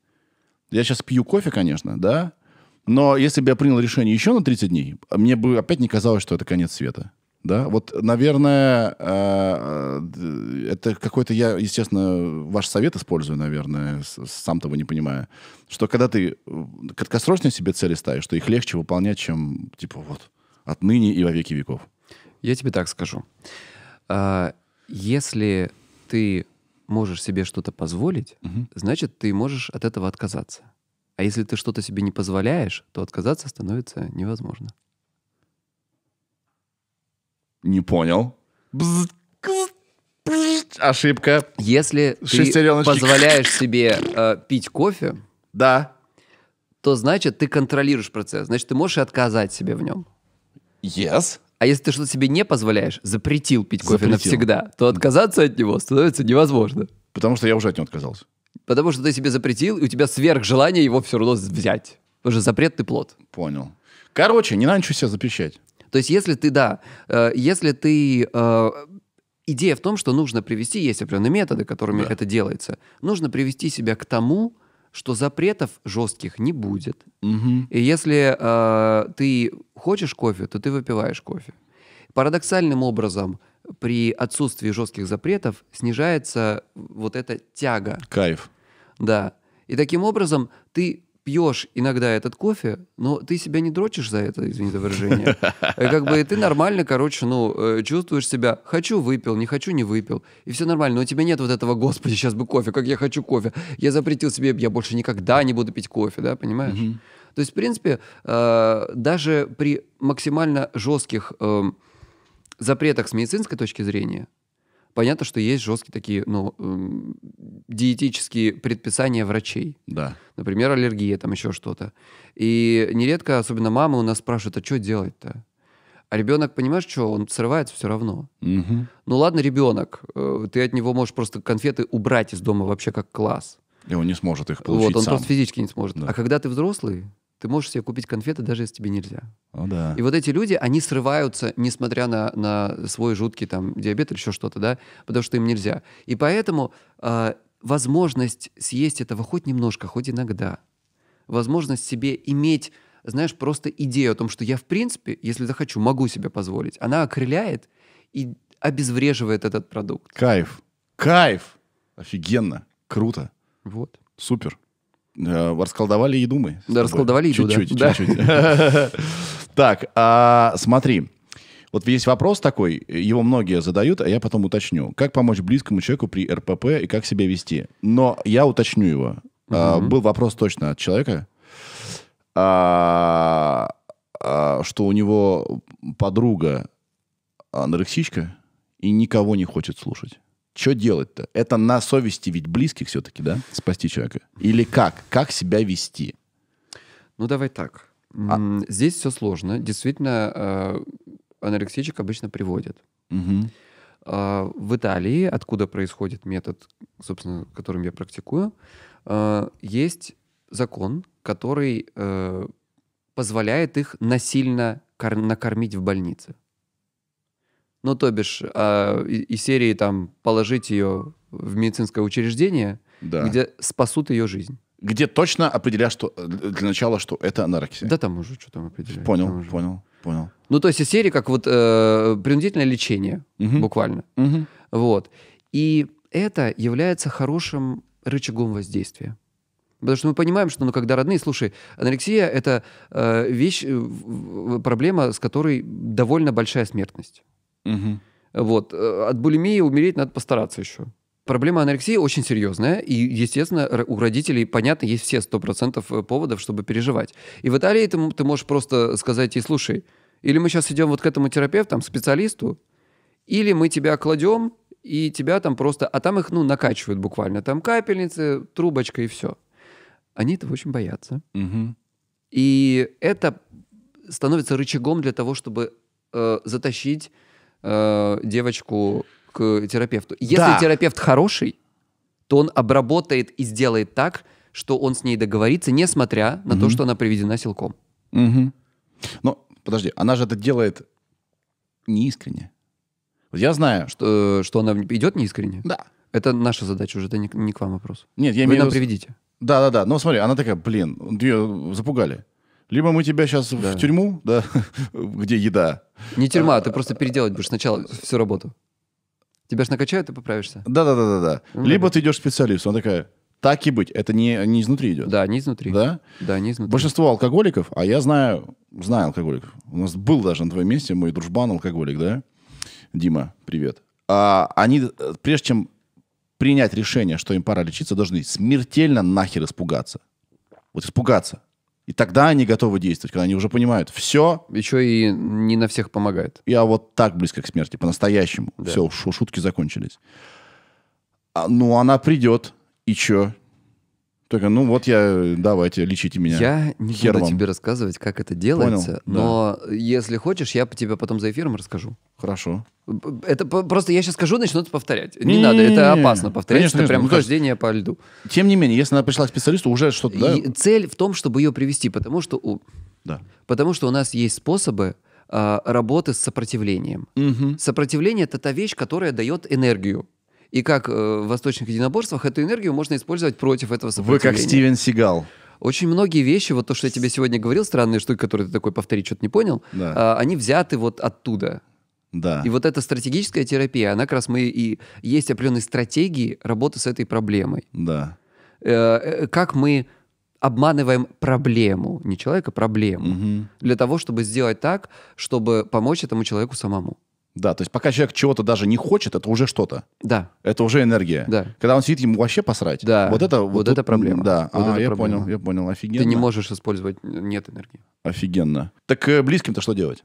Я сейчас пью кофе, конечно, да? Но если бы я принял решение еще на 30 дней, мне бы опять не казалось, что это конец света. Да? Вот, наверное, это какой-то я, естественно, ваш совет использую, наверное, сам того не понимая. Что когда ты краткосрочные себе цели ставишь, что их легче выполнять, чем, типа, вот, отныне и во веки веков. Я тебе так скажу. Если ты можешь себе что-то позволить, значит, ты можешь от этого отказаться. А если ты что-то себе не позволяешь, то отказаться становится невозможно. Не понял. Ошибка. Если ты позволяешь себе пить кофе, да, то значит, ты контролируешь процесс. Значит, ты можешь и отказать себе в нем. Yes. А если ты что-то себе не позволяешь, запретил пить кофе навсегда, то отказаться от него становится невозможно. Потому что я уже от него отказался. Потому что ты себе запретил, и у тебя сверхжелание его все равно взять. Потому что запрет ты плод. Понял. Короче, не надо ничего себе запрещать. То есть, если ты, да, если ты... Идея в том, что нужно привести, есть определенные методы, которыми это делается, нужно привести себя к тому, что запретов жестких не будет. И если ты хочешь кофе, то ты выпиваешь кофе. Парадоксальным образом, при отсутствии жестких запретов снижается вот эта тяга. Кайф. Да. И таким образом ты пьешь иногда этот кофе, но ты себя не дрочишь за это, извини за выражение. Как бы ты нормально, короче, ну, чувствуешь себя. Хочу — выпил, не хочу — не выпил. И все нормально. Но у тебя нет вот этого: господи, сейчас бы кофе, как я хочу кофе. Я запретил себе, я больше никогда не буду пить кофе, да, понимаешь? То есть, в принципе, даже при максимально жестких запретах с медицинской точки зрения, понятно, что есть жесткие такие, ну, диетические предписания врачей. Да. Например, аллергия, там еще что-то. И нередко, особенно мамы у нас спрашивают: а что делать-то? А ребенок, понимаешь, что он срывается все равно. Ну ладно, ребенок, ты от него можешь просто конфеты убрать из дома вообще как класс. И он не сможет их получить. Вот, он сам просто физически не сможет. Да. А когда ты взрослый, ты можешь себе купить конфеты, даже если тебе нельзя. О, да. И вот эти люди, они срываются, несмотря на свой жуткий там диабет или еще что-то, да, потому что им нельзя. И поэтому возможность съесть этого хоть немножко, хоть иногда, возможность себе иметь, знаешь, просто идею о том, что я, в принципе, если захочу, могу себе позволить, она окрыляет и обезвреживает этот продукт. Кайф. Кайф. Офигенно. Круто. Вот. Супер. Расколдовали еду мы. Да, расколдовали еду, чуть-чуть. Так, смотри. Вот есть вопрос такой, его многие задают, а я потом уточню. Как помочь близкому человеку при РПП и как себя вести? Но я уточню его. Был вопрос точно от человека, что у него подруга анорексичка и никого не хочет слушать. Что делать-то? Это на совести ведь близких все-таки, да? Спасти человека. Или как? Как себя вести? Ну, давай так. Здесь все сложно. Действительно, анорексичек обычно приводят. В Италии, откуда происходит метод, собственно, которым я практикую, есть закон, который позволяет их насильно накормить в больнице. Ну, то бишь, из серии там положить ее в медицинское учреждение, где спасут ее жизнь. Где точно определяют, что для начала, что это анорексия. Да, там уже что там определяют. Понял, понял, понял. Ну, то есть из серии как вот принудительное лечение, буквально. Вот. И это является хорошим рычагом воздействия. Потому что мы понимаем, что, ну, когда родные, слушай, анорексия — это вещь, проблема, с которой довольно большая смертность. Вот. От булимии умереть надо постараться еще. Проблема анорексии очень серьезная, и, естественно, у родителей, понятно, есть все 100% поводов, чтобы переживать. И в Италии ты можешь просто сказать ей: слушай, или мы сейчас идем вот к этому терапевту, там, специалисту, или мы тебя кладем, и тебя там просто... А там их, ну, накачивают буквально. Там капельницы, трубочка и все. Они этого очень боятся. И это становится рычагом для того, чтобы затащить девочку к терапевту. Если терапевт хороший, то он обработает и сделает так, что он с ней договорится, несмотря на то, что она приведена силком. Но, подожди, она же это делает неискренне. Я знаю, что она идет неискренне. Да. Это наша задача уже, это не к вам вопрос. Нет, я имею в виду... приведите. Да-да-да, но смотри, она такая: блин, ее запугали. Либо мы тебя сейчас в тюрьму, да, где еда. Не тюрьма, ты просто переделать будешь сначала всю работу. Тебя ж накачают, ты поправишься. Да-да-да. Либо ты идешь к специалисту. Он такая: так и быть. Это не изнутри идет. Да, не изнутри. Да? Да, не изнутри. Большинство алкоголиков, а я знаю алкоголиков. У нас был даже на твоем месте мой дружбан алкоголик, да? Дима, привет. они, прежде чем принять решение, что им пора лечиться, должны смертельно нахер испугаться. Вот испугаться. И тогда они готовы действовать, когда они уже понимают, все. Еще и не на всех помогает. Я вот так близко к смерти, по-настоящему. Да. Все, шутки закончились. Ну, она придет, и че? Только, ну вот я, давайте, лечите меня. Я не буду тебе рассказывать, как это делается. Понял? Но да. Если хочешь, я тебе потом за эфиром расскажу. Хорошо. Это просто я сейчас скажу, начнут повторять. Не надо, это опасно повторять. Конечно, это прям хождение по льду. Тем не менее, если она пришла к специалисту, уже что-то... Да? Цель в том, чтобы ее привести, потому что у нас есть способы работы с сопротивлением. Угу. Сопротивление — это та вещь, которая дает энергию. И как в восточных единоборствах эту энергию можно использовать против этого сопротивления. Вы как Стивен Сигал. Очень многие вещи, вот то, что я тебе сегодня говорил, странные штуки, которые ты такой повторить что-то не понял, да. Они взяты вот оттуда. Да. И вот эта стратегическая терапия, она как раз есть определенные стратегии работы с этой проблемой. Да. Как мы обманываем проблему, не человека, проблему, угу. Для того, чтобы сделать так, чтобы помочь этому человеку самому. Да, то есть пока человек чего-то даже не хочет, это уже что-то. Да. Это уже энергия. Да. Когда он сидит, ему вообще посрать. Да. Вот это проблема. Да. Вот это проблема. Я понял. Офигенно. Ты не можешь использовать, нет энергии. Офигенно. Так близким-то что делать?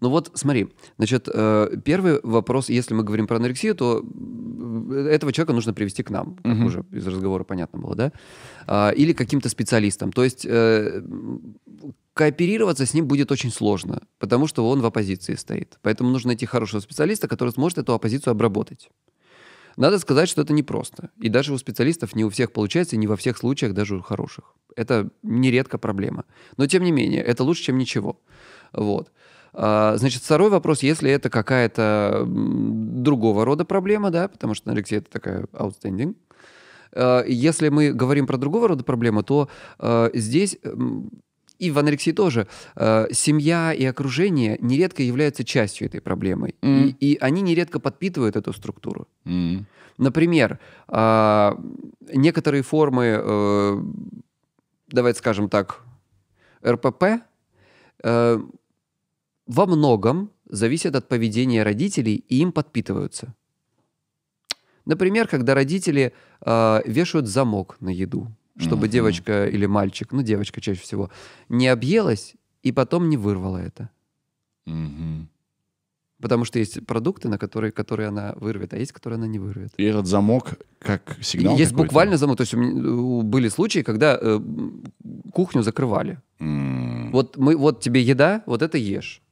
Ну вот, смотри, значит, первый вопрос, если мы говорим про анорексию, то этого человека нужно привести к нам, как уже из разговора понятно было, да? Или каким-то специалистам. То есть кооперироваться с ним будет очень сложно, потому что он в оппозиции стоит. Поэтому нужно найти хорошего специалиста, который сможет эту оппозицию обработать. Надо сказать, что это непросто. И даже у специалистов не у всех получается, и не во всех случаях, даже у хороших. Это нередко проблема. Но тем не менее, это лучше, чем ничего. Вот. Значит, второй вопрос, если это какая-то другого рода проблема, да, потому что анорексия — это такая outstanding. Если мы говорим про другого рода проблему, то здесь и в анорексии тоже семья и окружение нередко являются частью этой проблемы. Mm. И они нередко подпитывают эту структуру. Mm. Например, некоторые формы, давайте скажем так, РПП, во многом зависят от поведения родителей и им подпитываются. Например, когда родители вешают замок на еду, чтобы девочка или мальчик, ну девочка чаще всего, не объелась и потом не вырвала это. Потому что есть продукты, на которые она вырвет, а есть, которые она не вырвет. И этот замок как сигнал? Есть буквально замок. То есть были случаи, когда кухню закрывали. Вот тебе еда, вот это ешь.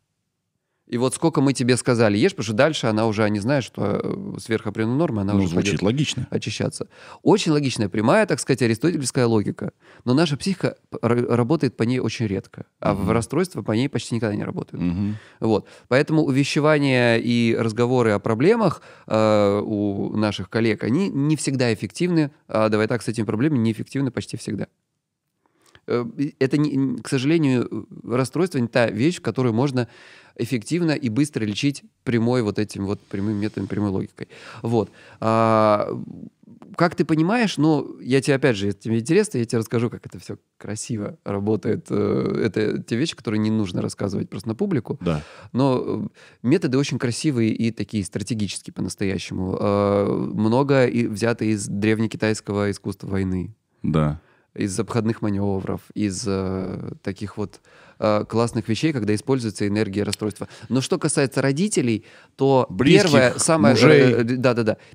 И вот сколько мы тебе сказали, ешь, потому что дальше она уже не знает, что сверх определенной нормы, она уже звучит логично. Очищаться. Очень логичная, прямая, так сказать, аристотельская логика. Но наша психика работает по ней очень редко. А в расстройстве по ней почти никогда не работают. Вот. Поэтому увещевания и разговоры о проблемах у наших коллег, они не всегда эффективны. А давай так, с этими проблемами неэффективны почти всегда. Это, к сожалению, расстройство не та вещь, которую можно эффективно и быстро лечить прямой вот этим вот прямым методом, прямой логикой. Вот. Как ты понимаешь, ну, я тебе, опять же, тебе интересно, я тебе расскажу, как это все красиво работает. Это те вещи, которые не нужно рассказывать просто на публику. Да. Но методы очень красивые и такие стратегические по-настоящему. Много взято из древнекитайского искусства войны. Да. Из обходных маневров, из таких вот классных вещей, когда используется энергия расстройства. Но что касается родителей, то близких,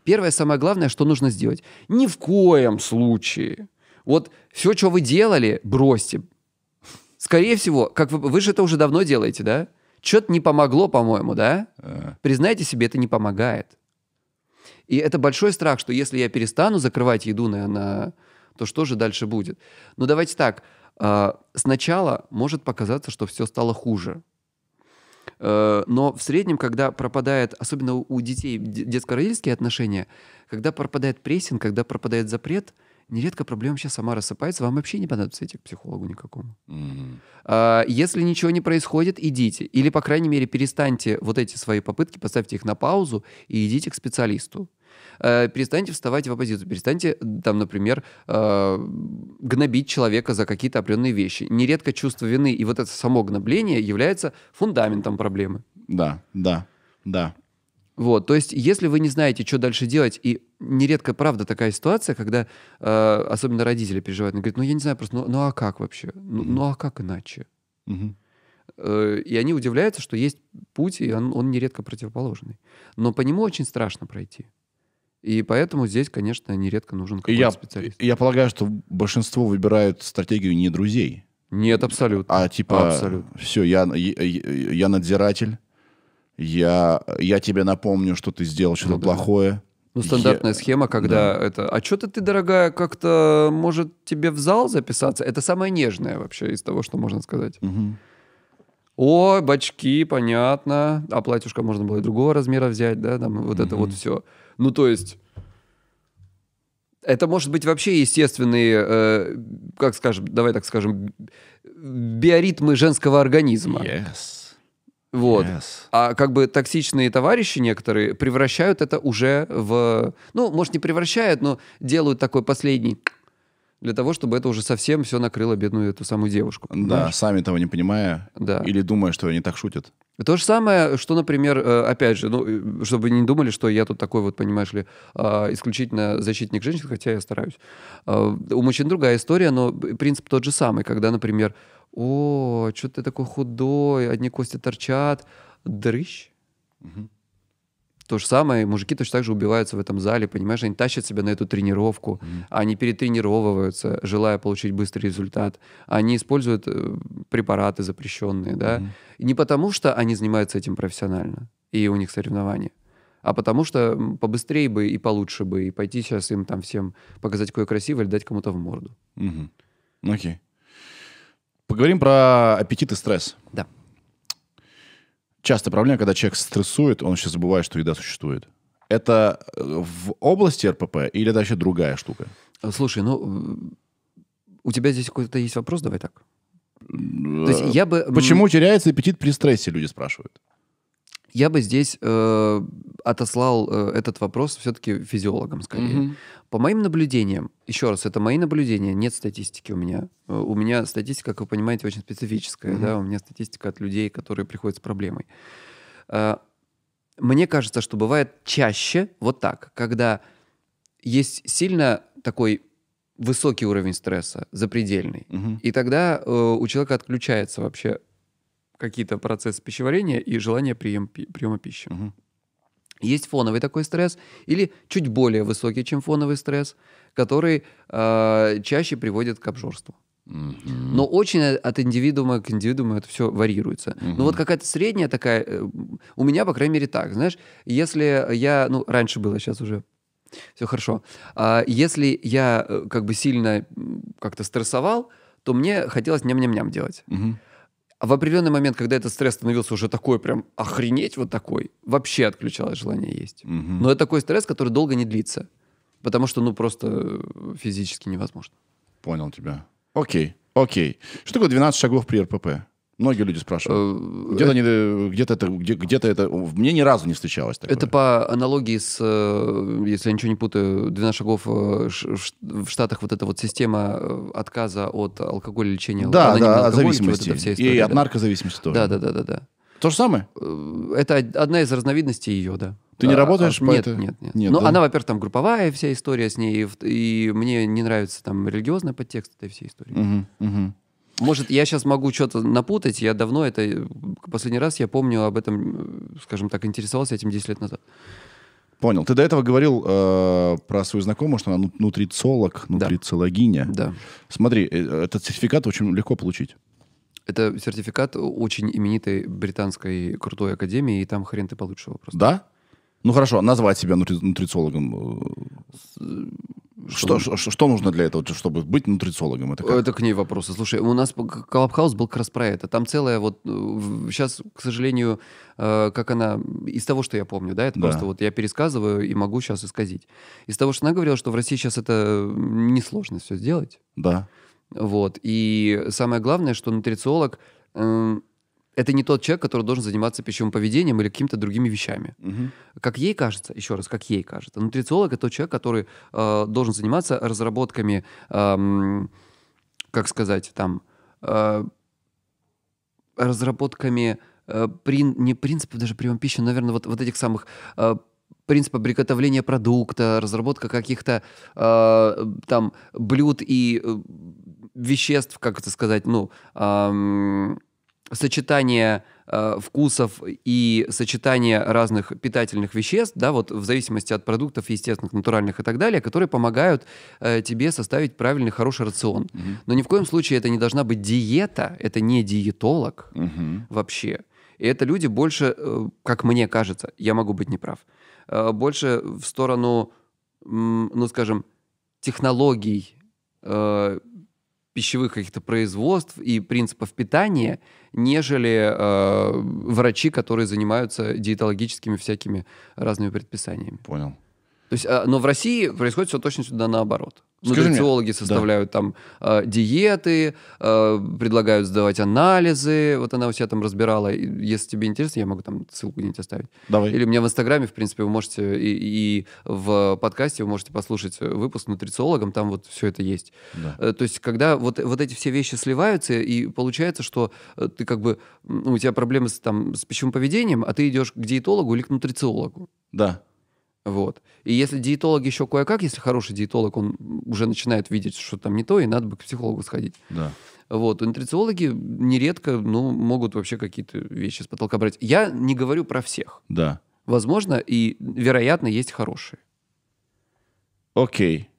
первое, самое главное, что нужно сделать. Ни в коем случае. Вот все, что вы делали, бросьте. Скорее всего, как вы же это уже давно делаете, да? Что-то не помогло, по-моему, да? Признайте себе, это не помогает. И это большой страх, что если я перестану закрывать еду на то что же дальше будет? Ну, давайте так. Сначала может показаться, что все стало хуже. Но в среднем, когда пропадает, особенно у детей детско-родительские отношения, когда пропадает прессинг, когда пропадает запрет, нередко проблема сейчас сама рассыпается. Вам вообще не понадобится идти к психологу никакому. Если ничего не происходит, идите. Или, по крайней мере, перестаньте вот эти свои попытки, поставьте их на паузу и идите к специалисту. Перестаньте вставать в оппозицию, перестаньте, там, например, гнобить человека за какие-то определенные вещи. Нередко чувство вины и вот это само гнобление является фундаментом проблемы. Да, да, да. Вот, то есть, если вы не знаете, что дальше делать, и нередко, правда, такая ситуация, когда особенно родители переживают, они говорят, ну я не знаю просто, ну а как вообще? Ну а как иначе? Угу. И они удивляются, что есть путь, и он нередко противоположный. Но по нему очень страшно пройти. И поэтому здесь, конечно, нередко нужен какой-то специалист. Я полагаю, что большинство выбирают стратегию не друзей. Нет, абсолютно. А типа, абсолютно. Все, я надзиратель, я тебе напомню, что ты сделал что-то плохое. Ну, стандартная схема, когда это... А что-то ты, дорогая, как-то, может, тебе в зал записаться? Это самое нежное вообще из того, что можно сказать. Угу. О, бачки, понятно. А платьюшко можно было и другого размера взять, да? Там вот это вот все. Ну, то есть... Это может быть вообще естественные, как скажем, давай так скажем, биоритмы женского организма. Yes. Вот. Yes. А как бы токсичные товарищи некоторые превращают это уже в... Ну, может, не превращают, но делают такой последний... Для того, чтобы это уже совсем все накрыло бедную эту самую девушку. Понимаешь? Да, сами того не понимая. Да. Или думая, что они так шутят. То же самое, что, например, опять же, ну, чтобы не думали, что я тут такой вот, понимаешь ли, исключительно защитник женщин, хотя я стараюсь. У мужчин другая история, но принцип тот же самый. Когда, например, о, что ты такой худой, одни кости торчат, дрыщ. Угу. То же самое, мужики точно так же убиваются в этом зале, понимаешь, они тащат себя на эту тренировку, они перетренировываются, желая получить быстрый результат, они используют препараты запрещенные, да, не потому что они занимаются этим профессионально, и у них соревнования, а потому что побыстрее бы и получше бы, и пойти сейчас им там всем показать кое красивое или дать кому-то в морду. Окей. Поговорим про аппетит и стресс. Да. Частая проблема, когда человек стрессует, он сейчас забывает, что еда существует. Это в области РПП или это вообще другая штука? Слушай, ну, у тебя здесь какой-то есть вопрос, давай так. То есть я бы... Почему теряется аппетит при стрессе, люди спрашивают. Я бы здесь отослал этот вопрос все-таки физиологам скорее. По моим наблюдениям, еще раз, это мои наблюдения, нет статистики у меня. У меня статистика, как вы понимаете, очень специфическая. Да? У меня статистика от людей, которые приходят с проблемой. Мне кажется, что бывает чаще вот так, когда есть сильно такой высокий уровень стресса, запредельный. И тогда у человека отключается вообще... какие-то процессы пищеварения и желание приема пищи. Есть фоновый такой стресс или чуть более высокий, чем фоновый стресс, который чаще приводит к обжорству. Но очень от индивидуума к индивидууму это все варьируется. Но вот какая-то средняя такая, у меня, по крайней мере, так. Знаешь, если я, ну, раньше было, сейчас уже все хорошо. Если я как бы сильно как-то стрессовал, то мне хотелось ням-ням-ням делать. А в определенный момент, когда этот стресс становился уже такой прям охренеть вот такой, вообще отключалось желание есть. Но это такой стресс, который долго не длится. Потому что, ну, просто физически невозможно. Понял тебя. Окей, окей. Что такое 12 шагов при РПП? Многие люди спрашивают. Где-то это... Мне ни разу не встречалось такое. Это по аналогии с, если я ничего не путаю, 12 шагов в Штатах вот эта вот система отказа от алкоголя, лечения. Да, да, от зависимости. Вот история, и от наркозависимости тоже. Да. То же самое? Это одна из разновидностей ее, да. Ты не работаешь по этой? Нет. Ну, да? Она, во-первых, там групповая вся история с ней, и мне не нравится там религиозный подтекст этой всей истории. Может, я сейчас могу что-то напутать, я давно это... Последний раз я помню об этом, скажем так, интересовался этим 10 лет назад. Понял. Ты до этого говорил про свою знакомую, что она нутрициолог, нутрициологиня. Да. Смотри, этот сертификат очень легко получить. Это сертификат очень именитой британской крутой академии, и там хрен ты получишь его просто. Да? Ну хорошо, назвать себя нутрициологом... Что нужно для этого, чтобы быть нутрициологом? Это к ней вопросы. Слушай, у нас Клабхаус был как раз про это. Там целая вот... Сейчас, к сожалению, как она... Из того, что я помню, да, это просто вот я пересказываю и могу сейчас исказить. Из того, что она говорила, что в России сейчас это несложно все сделать. Да. Вот. И самое главное, что нутрициолог... Это не тот человек, который должен заниматься пищевым поведением или какими-то другими вещами. Как ей кажется, еще раз, как ей кажется, нутрициолог — это тот человек, который должен заниматься разработками, разработками не принципов, даже прием пищи, наверное, вот этих самых принципов приготовления продукта, разработка каких-то там блюд и веществ, как это сказать, ну, сочетание вкусов и сочетание разных питательных веществ, да, вот в зависимости от продуктов, естественных, натуральных и так далее, которые помогают тебе составить правильный, хороший рацион. Mm-hmm. Но ни в коем случае это не должна быть диета, это не диетолог вообще. И это люди больше, как мне кажется, я могу быть неправ, больше в сторону, ну, скажем, технологий, пищевых каких-то производств и принципов питания, нежели врачи, которые занимаются диетологическими всякими разными предписаниями. Понял. То есть, но в России происходит все точно сюда наоборот. Нутрициологи составляют там диеты, предлагают сдавать анализы. Вот она у себя там разбирала. Если тебе интересно, я могу там ссылку где-нибудь оставить. Давай. Или у меня в Инстаграме, в принципе, вы можете и в подкасте вы можете послушать выпуск с нутрициологом, там вот все это есть. Да. То есть, когда вот эти все вещи сливаются, и получается, что ты как бы у тебя проблемы с пищевым поведением, а ты идешь к диетологу или к нутрициологу. Да. Вот. И если диетолог еще кое-как, если хороший диетолог, он уже начинает видеть, что там не то, и надо бы к психологу сходить. Да. Вот. Нутрициологи нередко, ну, могут вообще какие-то вещи с потолка брать. Я не говорю про всех. Да. Возможно, и, вероятно, есть хорошие. Окей.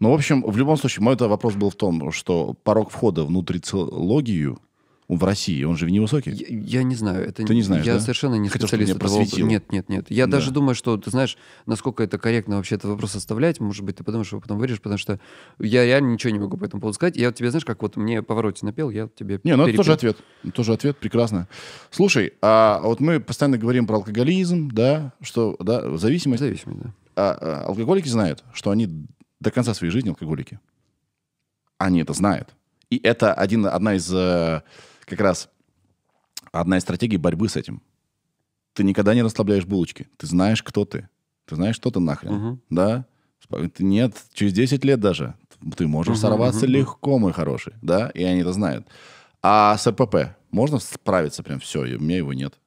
Ну, в общем, в любом случае, мой вопрос был в том, что порог входа в нутрициологию в России, он же невысокий. Я не знаю. Это... Ты не знаешь, я совершенно не специалист этого вопроса. Нет, нет, нет. Я даже думаю, что, ты знаешь, насколько это корректно вообще этот вопрос оставлять. Может быть, ты подумаешь, что потом вырежешь, потому что я реально ничего не могу по этому поводу сказать. Я вот тебе, знаешь, как вот мне Повороте напел, я тебе... Не, ну это тоже ответ. Тоже ответ, прекрасно. Слушай, а вот мы постоянно говорим про алкоголизм, да, что, да, зависимость. Зависимость, да. А алкоголики знают, что они до конца своей жизни алкоголики. Они это знают. И это одна из стратегий борьбы с этим. Ты никогда не расслабляешь булочки. Ты знаешь, кто ты. Ты знаешь, что ты нахрен. Да? Нет, через 10 лет даже. Ты можешь сорваться легко, мой хороший. Да? И они это знают. А с РПП можно справиться прям все? У меня его нет.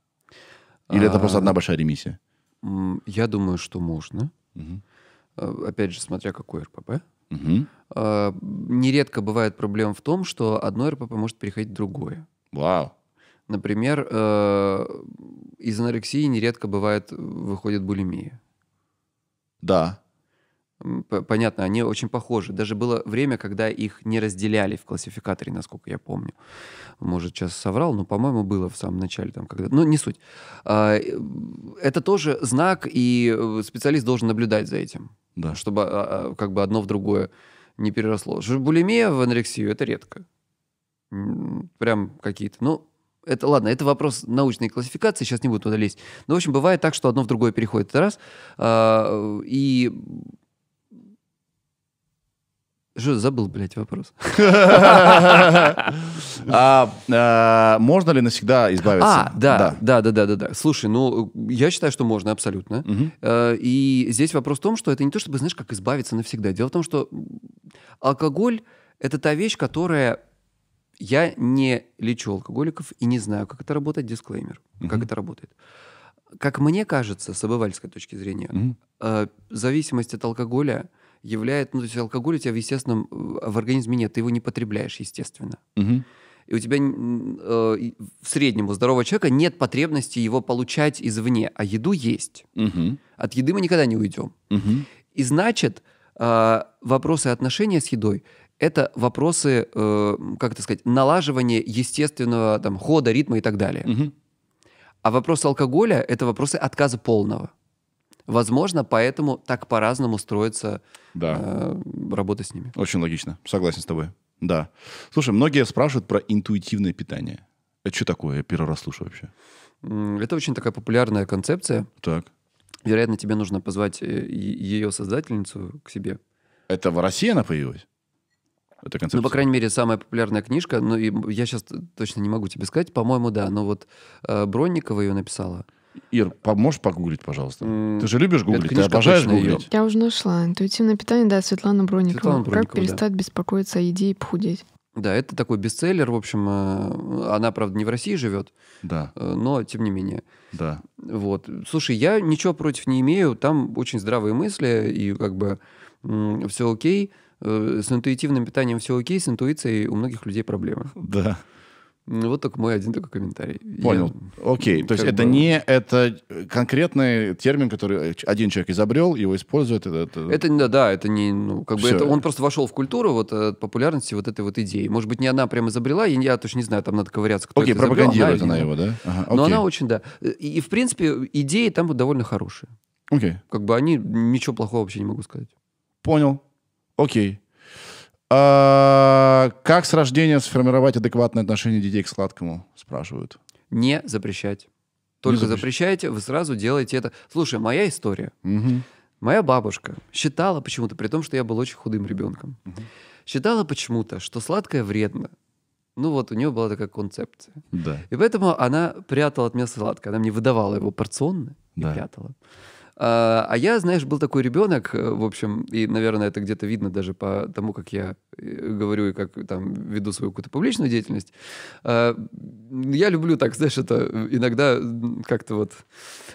Или это просто одна большая ремиссия? Я думаю, что можно. Опять же, смотря какой РПП. Нередко бывает проблема в том, что одно РПП может переходить в другое. Вау. Например, из анорексии нередко бывает выходит булимия. Да. Понятно, они очень похожи. Даже было время, когда их не разделяли в классификаторе, насколько я помню. Может, сейчас соврал, но, по-моему, было в самом начале. Там, когда... Ну, не суть. Это тоже знак, и специалист должен наблюдать за этим. Да. Чтобы как бы одно в другое не переросло. Булимия в анорексию — это редко. Прям какие-то... Ну, это ладно, это вопрос научной классификации, сейчас не буду туда лезть. Но, в общем, бывает так, что одно в другое переходит. Это раз. Что, забыл, блядь, вопрос. Можно ли навсегда избавиться? Да. Слушай, ну, я считаю, что можно абсолютно. И здесь вопрос в том, что это не то, чтобы, знаешь, как избавиться навсегда. Дело в том, что алкоголь — это та вещь, которая... Я не лечу алкоголиков и не знаю, как это работает, дисклеймер. Как это работает. Как мне кажется, с обывательской точки зрения, зависимость от алкоголя... Ну, то есть алкоголь у тебя в организме нет, ты его не потребляешь, естественно. И у тебя в среднем у здорового человека нет потребности его получать извне, а еду есть. От еды мы никогда не уйдем. И значит, вопросы отношения с едой — это вопросы, как это сказать, налаживания естественного там, хода, ритма и так далее. А вопросы алкоголя — это вопросы отказа полного. Возможно, поэтому так по-разному строится работа с ними. Очень логично. Согласен с тобой. Да. Слушай, многие спрашивают про интуитивное питание. Это что такое? Я первый раз слушаю вообще. Это очень такая популярная концепция. Так. Вероятно, тебе нужно позвать ее создательницу к себе. Это в России она появилась? Это концепция? Ну, по крайней мере, самая популярная книжка. Ну, и я сейчас точно не могу тебе сказать. По-моему, да. Но вот Бронникова ее написала. Ир, можешь погуглить, пожалуйста? Ты же любишь гуглить, ты обожаешь гуглить. Я уже нашла. Интуитивное питание, да, Светлана Бронникова. Как перестать беспокоиться о еде и похудеть? Да, это такой бестселлер, в общем, она, правда, не в России живет, да, но тем не менее. Да. Вот. Слушай, я ничего против не имею, там очень здравые мысли, и как бы все окей, с интуитивным питанием все окей, с интуицией у многих людей проблемы. Да. Вот только мой один такой комментарий. Понял. Я, окей. То есть это не это конкретный термин, который один человек изобрел, его использует. Это да, это не... Ну, как бы это, он просто вошел в культуру вот, от популярности вот этой вот идеи. Может быть, не она прям изобрела, я точно не знаю, там надо ковыряться, кто это изобрел. Окей, пропагандирует она его, да? Ага, окей. Но она очень, да. И, в принципе, идеи там довольно хорошие. Окей. Как бы они... Ничего плохого вообще не могу сказать. Понял. Окей. Как с рождения сформировать адекватное отношение детей к сладкому, спрашивают. Не запрещать. Только не запрещайте, вы сразу делаете это. Слушай, моя история. Угу. Моя бабушка считала почему-то, при том, что я был очень худым ребенком, угу, считала почему-то, что сладкое вредно. Ну вот, у нее была такая концепция. Да. И поэтому она прятала от меня сладкое. Она мне выдавала его порционно и прятала. А я, знаешь, был такой ребенок, в общем, и, наверное, это где-то видно даже по тому, как я говорю и как там веду свою какую-то публичную деятельность. Я люблю так, знаешь, это иногда как-то вот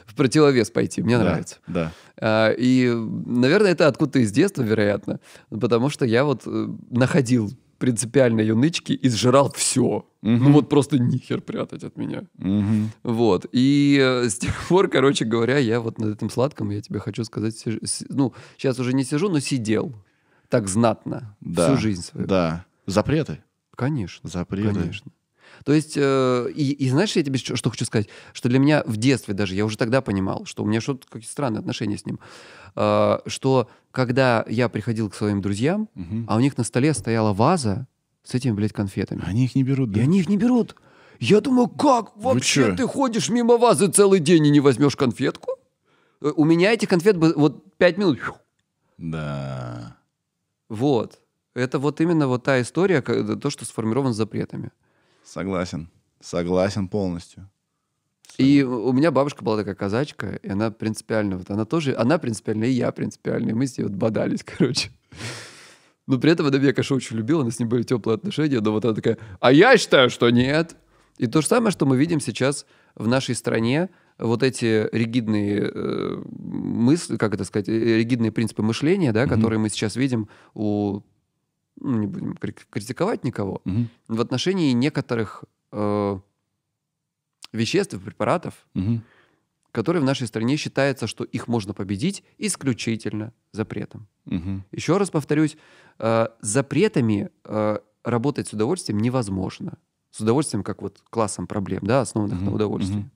в противовес пойти. Мне нравится. Да. И, наверное, это откуда-то из детства, вероятно, потому что я вот находил принципиально юнычки и сжирал все. Ну вот просто нихер прятать от меня. Вот. И с тех пор, короче говоря, я вот над этим сладком, я тебе хочу сказать, ну, сейчас уже не сижу, но сидел так знатно всю жизнь свою. Да. Запреты? Конечно. Запреты. Конечно. То есть, и знаешь, я тебе что хочу сказать? Что для меня в детстве даже, я уже тогда понимал, что у меня что-то какие-то странные отношения с ним, что когда я приходил к своим друзьям, а у них на столе стояла ваза с этими, блядь, конфетами. Они их не берут, да? И они их не берут. Я думаю, как вообще ты ходишь мимо вазы целый день и не возьмешь конфетку? У меня этих конфет бы вот 5 минут. Да. Вот. Это вот именно вот та история, то, что сформировано с запретами. Согласен. Согласен полностью. И у меня бабушка была такая казачка, и она принципиально, вот она тоже, она принципиальная, и я принципиальный, мы с ней вот бодались, короче. Но при этом она меня, конечно, очень любила, у нас с ней были теплые отношения, но вот она такая, а я считаю, что нет. И то же самое, что мы видим сейчас в нашей стране, вот эти ригидные мысли, как это сказать, ригидные принципы мышления, да, которые мы сейчас видим у... Ну, не будем критиковать никого, в отношении некоторых веществ, препаратов, которые в нашей стране считается, что их можно победить исключительно запретом. Еще раз повторюсь, запретами работать с удовольствием невозможно. С удовольствием, как вот классом проблем, да, основанных на удовольствии.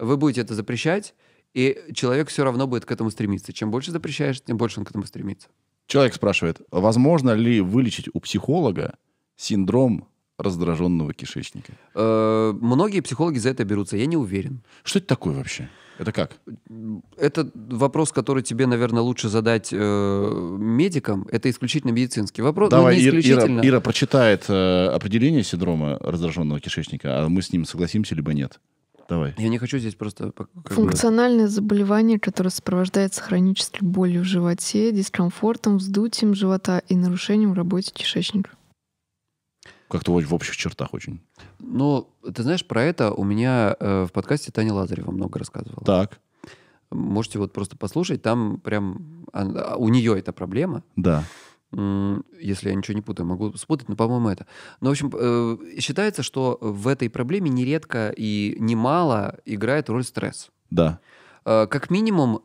Вы будете это запрещать, и человек все равно будет к этому стремиться. Чем больше запрещаешь, тем больше он к этому стремится. Человек спрашивает, возможно ли вылечить у психолога синдром раздраженного кишечника? Многие психологи за это берутся, я не уверен. Что это такое вообще? Это как? Это вопрос, который тебе, наверное, лучше задать медикам. Это исключительно медицинский вопрос. Давай, ну, исключительно... Ира прочитает определение синдрома раздраженного кишечника, а мы с ним согласимся либо нет. Давай. Я не хочу здесь просто... Функциональное заболевание, которое сопровождается хронической болью в животе, дискомфортом, вздутием живота и нарушением в работе кишечника. Как-то в общих чертах очень. Ну, ты знаешь, про это у меня в подкасте Таня Лазарева много рассказывала. Так. Можете вот просто послушать, там прям... У нее эта проблема. Да. Если я ничего не путаю, могу спутать, но, по-моему, это. Но, в общем, считается, что в этой проблеме нередко и немало играет роль стресс. Да. Как минимум,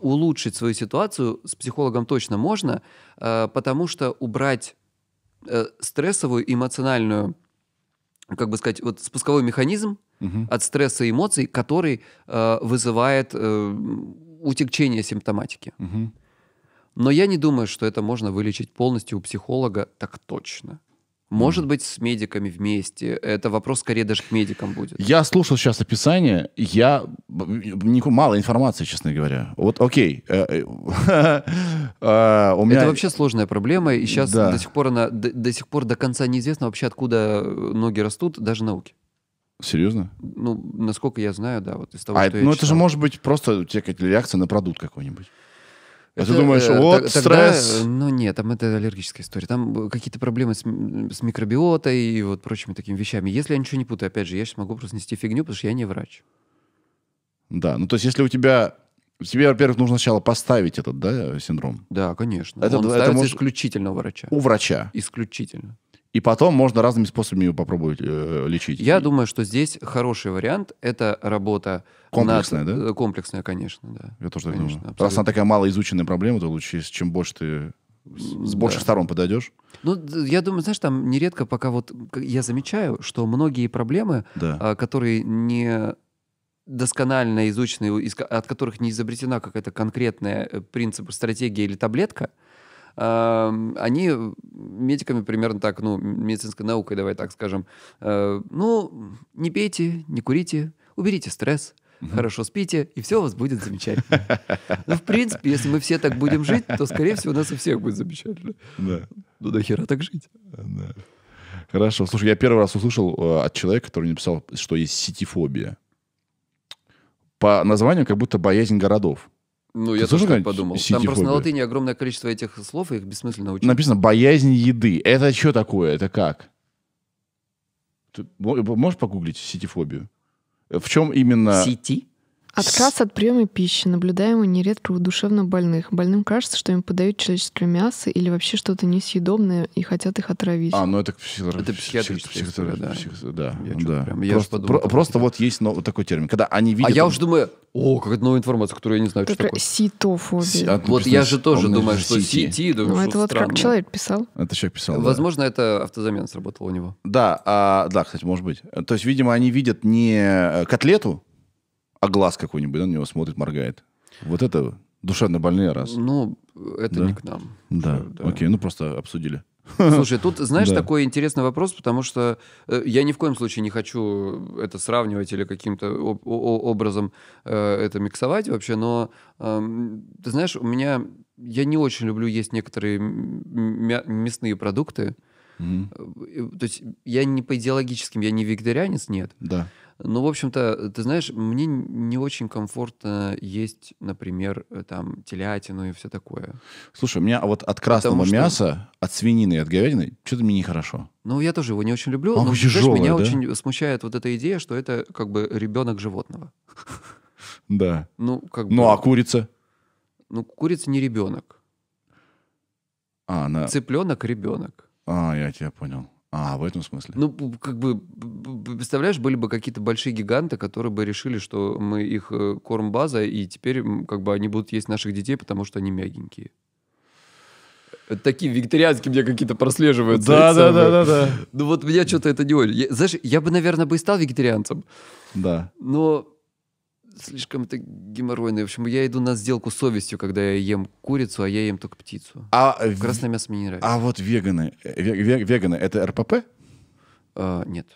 улучшить свою ситуацию с психологом точно можно, потому что убрать стрессовую, эмоциональную, как бы сказать, вот спусковой механизм от стресса и эмоций, который вызывает утекчение симптоматики. Но я не думаю, что это можно вылечить полностью у психолога так точно. Может быть, с медиками вместе. Это вопрос скорее даже к медикам будет. Я слушал сейчас описание. Я... Мало информации, честно говоря. Вот, окей. Это вообще сложная проблема. И сейчас до сих пор до конца неизвестно вообще, откуда ноги растут, даже науки. Серьезно? Ну, насколько я знаю, да. Вот из того, что я читал. Ну, это же может быть просто у тебя какая-то реакция на продукт какой-нибудь. А ты думаешь, вот тогда, стресс? Ну нет, там это аллергическая история. Там какие-то проблемы с микробиотой и вот прочими такими вещами. Если я ничего не путаю, опять же, я сейчас могу просто нести фигню, потому что я не врач. Да, ну то есть если у тебя... Тебе, во-первых, нужно сначала поставить этот, да, синдром? Да, конечно. Он ставится исключительно у врача. У врача? Исключительно. И потом можно разными способами попробовать лечить. Я думаю, что здесь хороший вариант. Это работа... Комплексная, да? Комплексная, конечно, да. Я тоже так думаю. Абсолютно. Раз она такая малоизученная проблема, то лучше, чем больше ты... С больших сторон подойдешь? Ну, я думаю, знаешь, там нередко пока вот... Я замечаю, что многие проблемы, которые не... досконально изученные, от которых не изобретена какая-то конкретная принцип, стратегия или таблетка, они медиками примерно так, ну, медицинской наукой, давай так скажем, ну, не пейте, не курите, уберите стресс, хорошо спите, и все у вас будет замечательно. Ну, в принципе, если мы все так будем жить, то, скорее всего, у нас у всех будет замечательно. Да. Ну, нахера так жить? Да. Хорошо. Слушай, я первый раз услышал от человека, который написал, что есть сетифобия. По названию как будто боязнь городов. Ну, я тоже так подумал. Там просто на латыни огромное количество этих слов, и их бессмысленно учить. Написано «боязнь еды». Это что такое? Это как? Ты можешь погуглить сетифобию? В чем именно... Сети? Отказ от приема пищи, наблюдаемый нередко у душевно больных. Больным кажется, что им подают человеческое мясо или вообще что-то несъедобное и хотят их отравить. А, ну это психиатрическая история, да. Просто вот есть такой термин. Когда они видят... А я уже думаю, о, какая-то новая информация, которую я не знаю, что такое. Ситофобия. Вот я же тоже думаю, что сити. Ну это вот как человек писал. Это человек писал, возможно, это автозамен сработал у него. Да, кстати, может быть. То есть, видимо, они видят не котлету, а глаз какой-нибудь, да, на него смотрит, моргает. Вот это душевно больные раз. Ну, это да? Не к нам. Да. Да, окей, ну просто обсудили. Слушай, тут, знаешь, такой интересный вопрос, потому что я ни в коем случае не хочу это сравнивать или каким-то образом это миксовать вообще, но, ты знаешь, у меня... Я не очень люблю есть некоторые мясные продукты. Mm-hmm. То есть я не по идеологическим, я не вегетарианец, нет. Да. Ну, в общем-то, ты знаешь, мне не очень комфортно есть, например, там, телятину и все такое. Слушай, у меня вот от красного мяса, от свинины и от говядины что-то мне нехорошо. Ну, я тоже его не очень люблю. Но, тяжелое, знаешь, меня очень смущает вот эта идея, что это как бы ребенок животного. Да. Ну, как бы... Ну, а курица? Ну, курица не ребенок. А, она... Цыпленок — ребенок. А, я тебя понял. А, в этом смысле? Ну, как бы, представляешь, были бы какие-то большие гиганты, которые бы решили, что мы их корм-база, и теперь как бы они будут есть наших детей, потому что они мягенькие. Такие вегетарианские мне какие-то прослеживаются. Да. Ну вот меня что-то это не очень. Знаешь, я бы, наверное, и стал вегетарианцем. Да. Но слишком это геморройно. В общем, я иду на сделку с совестью, когда я ем курицу, а я ем только птицу. Красное мясо мне не нравится. А вот веганы. Веганы — это РПП? Нет.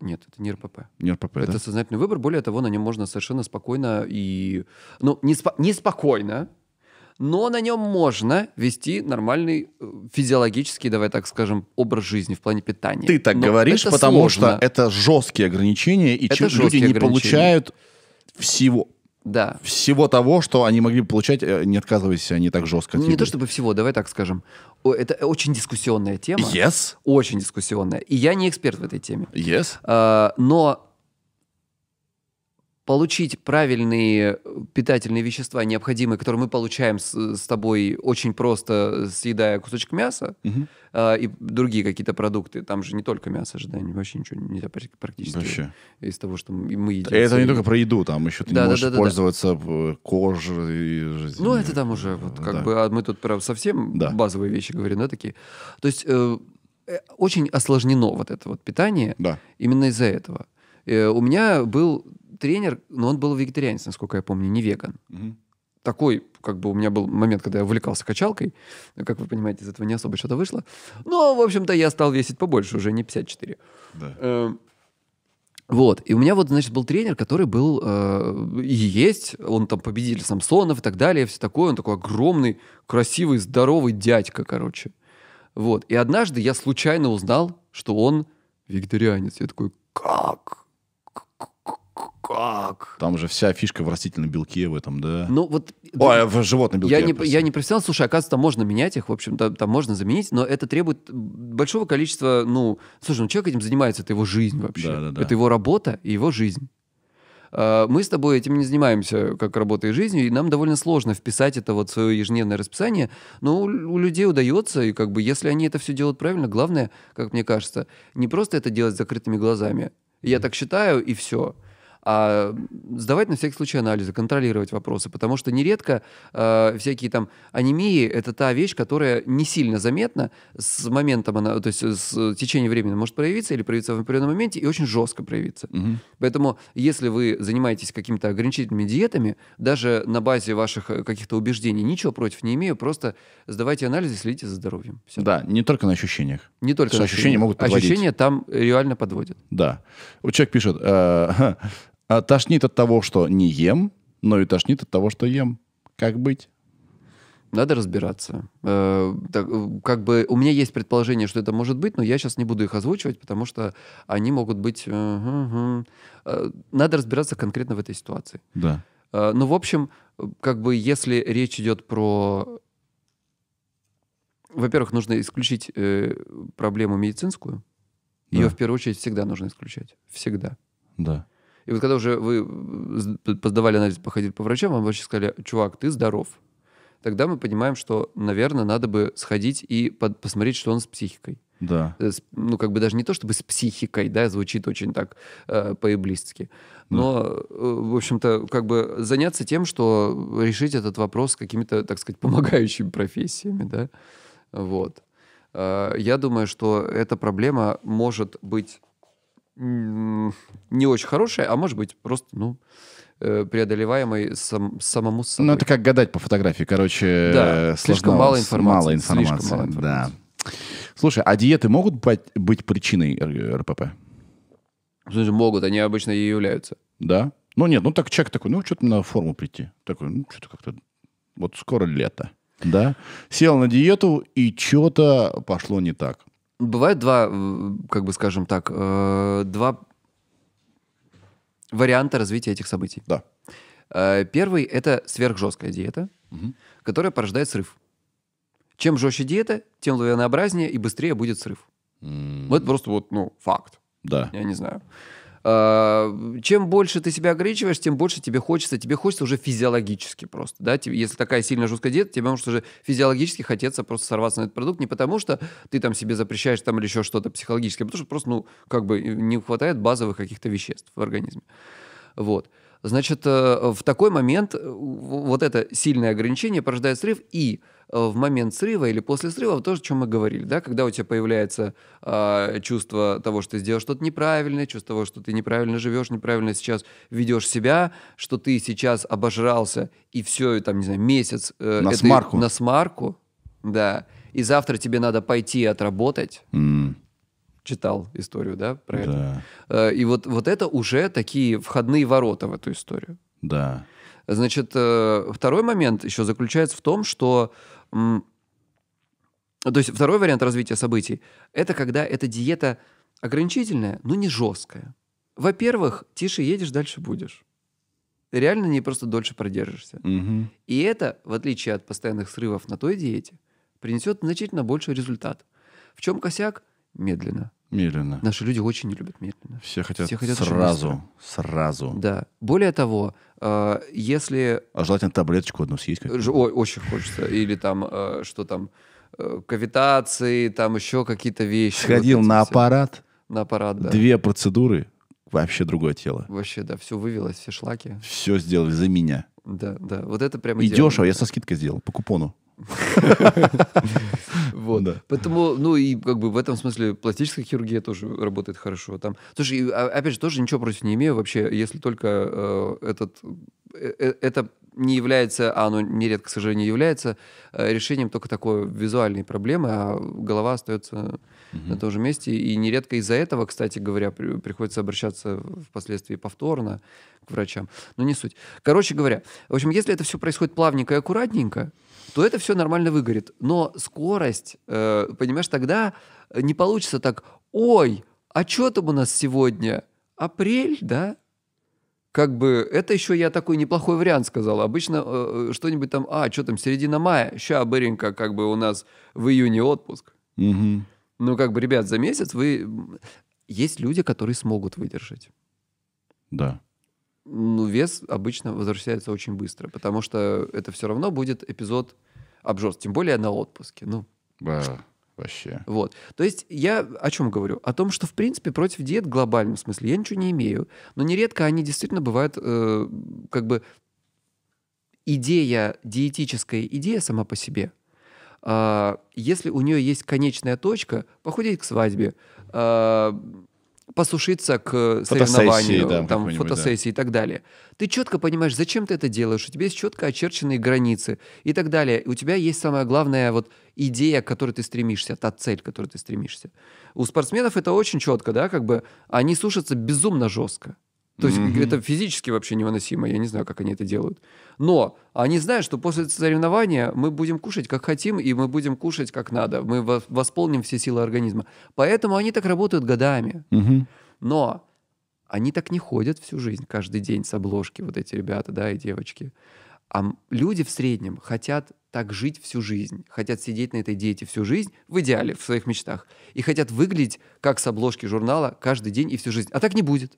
Нет, это не РПП. Не РПП, это сознательный выбор. Более того, на нем можно совершенно спокойно и... Ну, не спокойно, но на нем можно вести нормальный физиологический, давай так скажем, образ жизни в плане питания. Ты так говоришь, потому сложно. Что это жесткие ограничения, и люди не получают всего. Да. Всего того, что они могли бы получать, не отказываясь, они так жестко. Не то чтобы всего, давай так скажем. Это очень дискуссионная тема. Yes. Очень дискуссионная. И я не эксперт в этой теме. Yes. Но получить правильные питательные вещества, необходимые, которые мы получаем с тобой очень просто, съедая кусочек мяса, и другие какие-то продукты. Там же не только мясо же, да, вообще ничего нельзя практически вообще. Из того, что мы едим. Это не только про еду, там еще ты не можешь пользоваться кожей. Ну, это там уже вот, как бы, мы тут прям совсем базовые вещи говорим, да, такие. То есть очень осложнено вот это вот питание именно из-за этого. У меня был тренер, но он был вегетарианец, насколько я помню, не веган. Такой, как бы у меня был момент, когда я увлекался качалкой. Как вы понимаете, из этого не особо что-то вышло. Но, в общем-то, я стал весить побольше, уже не 54. Да. Вот. И у меня вот, значит, был тренер, который был и есть. Он там победитель Самсонов и так далее, все такое. Он такой огромный, красивый, здоровый дядька, короче. Вот. И однажды я случайно узнал, что он вегетарианец. Я такой, как? Как? Там же вся фишка в растительном белке в этом, да? Ну вот... Ой, в животном белке. Я не профессионал. Слушай, оказывается, там можно менять их, в общем-то, там можно заменить, но это требует большого количества, ну... Слушай, ну человек этим занимается, это его жизнь вообще. Да. Это его работа и его жизнь. Мы с тобой этим не занимаемся, как работой и жизнью, и нам довольно сложно вписать это вот в свое ежедневное расписание, но у людей удается, и как бы если они это все делают правильно, главное, как мне кажется, не просто это делать с закрытыми глазами. Я так считаю, и все. А сдавать на всякий случай анализы, контролировать вопросы, потому что нередко всякие там анемии — это та вещь, которая не сильно заметна с моментом, она, то есть с течением времени может проявиться или проявиться в определенном моменте и очень жестко проявиться. Угу. Поэтому если вы занимаетесь какими-то ограничительными диетами, даже на базе ваших каких-то убеждений, ничего против не имею, просто сдавайте анализы, следите за здоровьем. Все. Да, не только на ощущениях. Не только на ощущения могут подводить. Ощущения там реально подводят. Да. Вот человек пишет... Тошнит от того, что не ем, но и тошнит от того, что ем. Как быть? Надо разбираться. Так, как бы у меня есть предположение, что это может быть, но я сейчас не буду их озвучивать, потому что они могут быть... Надо разбираться конкретно в этой ситуации. Да. Ну, в общем, как бы если речь идет про... Во-первых, нужно исключить проблему медицинскую. Да. Ее в первую очередь всегда нужно исключать. Всегда. Да. И вот когда уже вы сдавали анализ, походили по врачам, вам вообще сказали: чувак, ты здоров. Тогда мы понимаем, что, наверное, надо бы сходить и посмотреть, что он с психикой. Да. Ну, как бы даже не то, чтобы с психикой, да, звучит очень так по-иблистски. Но, в общем-то, как бы заняться тем, что решить этот вопрос какими-то, так сказать, помогающими профессиями, да. Вот. Я думаю, что эта проблема может быть... не очень хорошая, а может быть просто, ну, преодолеваемой самому собой. Ну, это как гадать по фотографии, короче. Да, слишком мало информации. Да. Слушай, а диеты могут быть причиной РПП? Слушай, могут, они обычно и являются. Да? Ну, нет, ну, так человек такой, ну, что-то на форму прийти. Такой, ну, что-то как-то... Вот скоро лето, да? Сел на диету, и что-то пошло не так. Бывают два, как бы скажем так, два варианта развития этих событий. Да. Первый — это сверхжесткая диета, которая порождает срыв. Чем жестче диета, тем лавинообразнее и быстрее будет срыв. Это просто вот, ну, факт. Да. Я не знаю. Чем больше ты себя ограничиваешь, тем больше тебе хочется. Тебе хочется уже физиологически просто. Да? Если такая сильно жесткая диета, тебе может уже физиологически хотеться просто сорваться на этот продукт. Не потому что ты там себе запрещаешь там, или еще что-то психологическое, а потому что просто, ну, как бы не хватает базовых каких-то веществ в организме. Вот. Значит, в такой момент вот это сильное ограничение порождает срыв, и в момент срыва или после срыва, то, о чем мы говорили, да, когда у тебя появляется чувство того, что ты сделал что-то неправильное, чувство того, что ты неправильно живешь, неправильно сейчас ведешь себя, что ты сейчас обожрался, и все, там, не знаю, месяц... на смарку, да. И завтра тебе надо пойти отработать. Читал историю, да, правильно? Да. И вот это уже такие входные ворота в эту историю. Да. Значит, второй момент еще заключается в том, что... То есть второй вариант развития событий — это когда эта диета ограничительная, но не жесткая. Во-первых, тише едешь, дальше будешь. Ты реально не просто дольше продержишься. Угу. И это, в отличие от постоянных срывов на той диете, принесет значительно больший результат. В чем косяк? Медленно. Медленно. Наши люди очень не любят медленно. Все хотят сразу. Да. Более того, если... А желательно таблеточку одну съесть. Очень хочется. Или там, что там, кавитации, там еще какие-то вещи. Сходил вот на аппарат. На аппарат, да. 2 процедуры, вообще другое тело. Вообще, да, все вывелось, все шлаки. Все сделали за меня. Да. Вот это прямо... И дешево, я со скидкой сделал, по купону. Вот. Да. Поэтому, ну и как бы в этом смысле пластическая хирургия тоже работает хорошо. Там, слушай, опять же, тоже ничего против не имею вообще, если только это не является, а оно нередко, к сожалению, является решением только такой визуальной проблемы, а голова остается на том же месте. И нередко из-за этого, кстати говоря, приходится обращаться впоследствии повторно к врачам. Но не суть. Короче говоря, в общем, если это все происходит плавненько и аккуратненько, то это все нормально выгорит. Но скорость, понимаешь, тогда не получится так: ой, а что там у нас сегодня? Апрель, да? как бы, это еще я такой неплохой вариант сказал. Обычно что-нибудь там, что там, середина мая, ща, быренько, как бы у нас в июне отпуск. Угу. Ну, как бы, ребят, за месяц вы... Есть люди, которые смогут выдержать. Да. Ну, вес обычно возвращается очень быстро, потому что это все равно будет эпизод обжорства, тем более на отпуске. Ну, вообще. Вот. То есть я о чем говорю? О том, что, в принципе, против диет в глобальном смысле я ничего не имею. Но нередко они действительно бывают, как бы, идея, диетическая идея сама по себе. Если у нее есть конечная точка, похудеть к свадьбе, посушиться к соревнованию, фотосессии и так далее. Ты четко понимаешь, зачем ты это делаешь, у тебя есть четко очерченные границы и так далее. У тебя есть самая главная вот идея, к которой ты стремишься, та цель, к которой ты стремишься. У спортсменов это очень четко, да, как бы они сушатся безумно жестко. То есть это физически вообще невыносимо, я не знаю, как они это делают. Но они знают, что после соревнования мы будем кушать, как хотим, и мы будем кушать, как надо. Мы восполним все силы организма. Поэтому они так работают годами. Но они так не ходят всю жизнь, каждый день с обложки, вот эти ребята, да, и девочки. А люди в среднем хотят так жить всю жизнь, хотят сидеть на этой диете всю жизнь, в идеале, в своих мечтах, и хотят выглядеть, как с обложки журнала, каждый день и всю жизнь. А так не будет.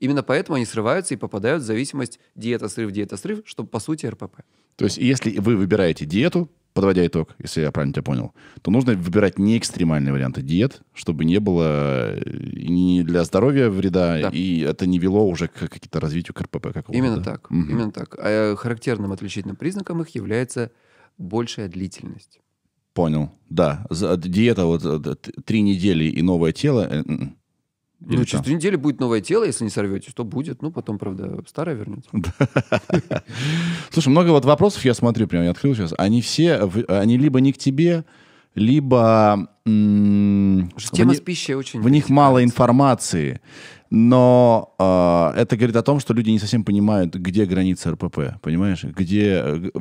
Именно поэтому они срываются и попадают в зависимость диета-срыв, что, по сути, РПП. То есть, если вы выбираете диету, подводя итог, если я правильно тебя понял, то нужно выбирать не экстремальные варианты диет, чтобы не было ни для здоровья вреда, да, и это не вело уже к какому-то развитию РПП какого-то. Именно так. Именно так. А характерным отличительным признаком их является большая длительность. Понял. Да. Диета вот 3 недели и новое тело... Или ну, через 3 недели будет новое тело, если не сорветесь, то будет. Ну, потом, правда, старое вернется. Слушай, много вот вопросов, я смотрю, прям я открыл сейчас. Они все, они либо не к тебе, либо... Тема с пищей очень... В них мало информации, но это говорит о том, что люди не совсем понимают, где граница РПП, понимаешь? Где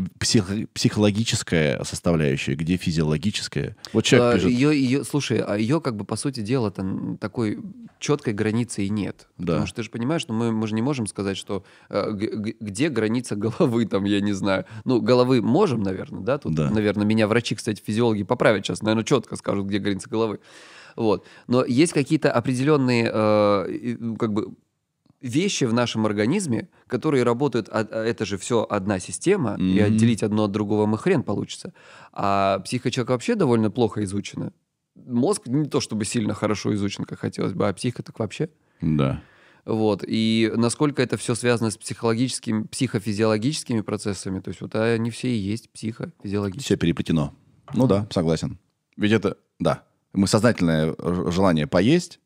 психологическая составляющая, где физиологическая. Вот человек пишет... слушай, а ее, как бы, по сути дела, там, такой четкой границы и нет. Да. Потому что ты же понимаешь, ну, мы же не можем сказать, что где граница головы, там, я не знаю. Ну, головы можем, наверное, да? Тут, да, наверное, меня врачи, кстати, физиологи поправят сейчас, наверное, четко скажут, где граница головы. Вот. Но есть какие-то определенные как бы вещи в нашем организме, которые работают, это же все одна система, и отделить одно от другого мы хрен получится. А психика человека вообще довольно плохо изучена. Мозг не то чтобы сильно хорошо изучен, как хотелось бы, а психика так вообще. Да. Вот. И насколько это все связано с психологическими, психофизиологическими процессами, то есть вот они все и есть психофизиологические. Все переплетено. Ну да, согласен. Ведь это, да, мы сознательное желание поесть,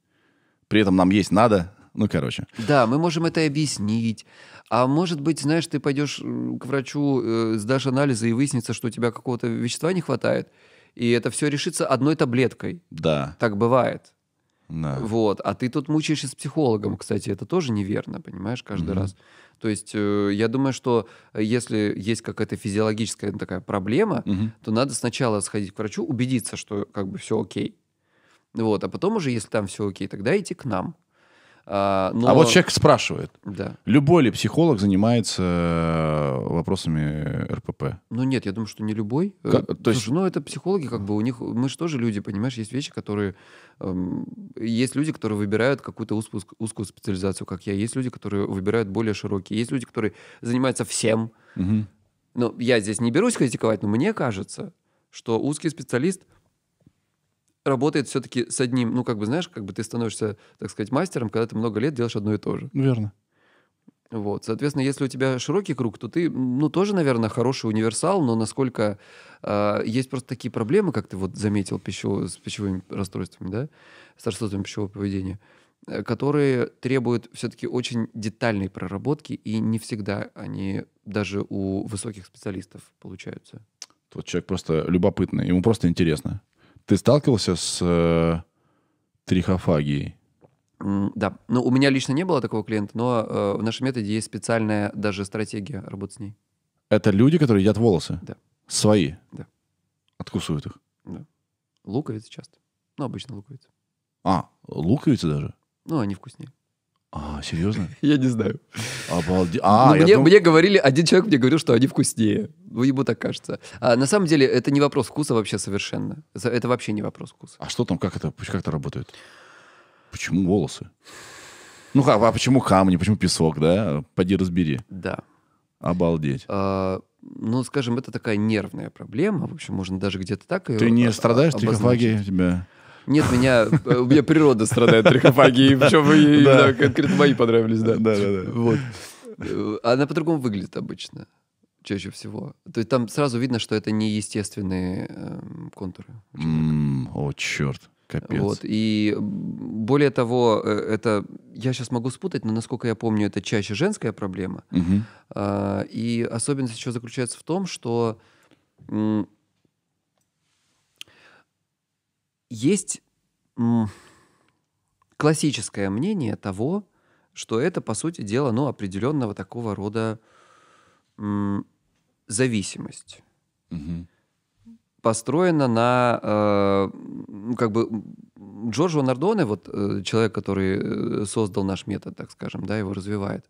при этом нам есть надо, ну, короче. Да, мы можем это объяснить. А может быть, знаешь, ты пойдешь к врачу, сдашь анализы, и выяснится, что у тебя какого-то вещества не хватает, и это все решится одной таблеткой. Да. Так бывает. Да. Вот. А ты тут мучаешься с психологом, кстати, это тоже неверно, понимаешь, каждый раз. То есть я думаю, что если есть какая-то физиологическая такая проблема, то надо сначала сходить к врачу, убедиться, что как бы все окей. Вот. А потом уже, если там все окей, тогда идти к нам. А вот человек спрашивает, да, любой ли психолог занимается вопросами РПП? Ну нет, я думаю, что не любой. Слушай, ну это психологи, как бы у них, мы же тоже люди, понимаешь, есть вещи, которые... есть люди, которые выбирают какую-то узкую специализацию, как я, есть люди, которые выбирают более широкие, есть люди, которые занимаются всем. Ну, я здесь не берусь критиковать, но мне кажется, что узкий специалист... работает все-таки с одним, ну, как бы, знаешь, как бы ты становишься, так сказать, мастером, когда ты много лет делаешь одно и то же. Верно. Вот, соответственно, если у тебя широкий круг, то ты, ну, тоже, наверное, хороший универсал, но насколько есть просто такие проблемы, как ты вот заметил, с пищевыми расстройствами, да, с расстройствами пищевого поведения, которые требуют все-таки очень детальной проработки, и не всегда они даже у высоких специалистов получаются. Тот человек просто любопытный, ему просто интересно. Ты сталкивался с трихофагией? Да. Ну, у меня лично не было такого клиента, но в нашем методе есть специальная даже стратегия работы с ней. Это люди, которые едят волосы? Да. Свои? Да. Откусывают их? Да. Луковицы часто. Ну, обычно луковицы. А, луковицы даже? Ну, они вкуснее. А, серьезно? Я не знаю. Обалдеть. Мне говорили, один человек мне говорил, что они вкуснее. Ну, ему так кажется. А на самом деле, это не вопрос вкуса вообще совершенно. Это вообще не вопрос вкуса. А что там, как это работает? Почему волосы? Ну, а почему камни, почему песок, да? Пойди разбери. Да. Обалдеть. Ну, скажем, это такая нервная проблема. В общем, можно даже где-то так ее. Ты не страдаешь трихофагией у тебя? Нет, у меня природа страдает трихофагией. Причем ей конкретно мои понравились, да. Она по-другому выглядит обычно, чаще всего. То есть там сразу видно, что это не естественные контуры. О, черт. Капец. Вот. И более того, это я сейчас могу спутать, но, насколько я помню, это чаще женская проблема. Угу. И особенность еще заключается в том, что есть классическое мнение того, что это, по сути дела, ну, определенного такого рода зависимость. Угу. Построена на, как бы, Джорджо Нардоне, вот человек, который создал наш метод, так скажем, да, его развивает,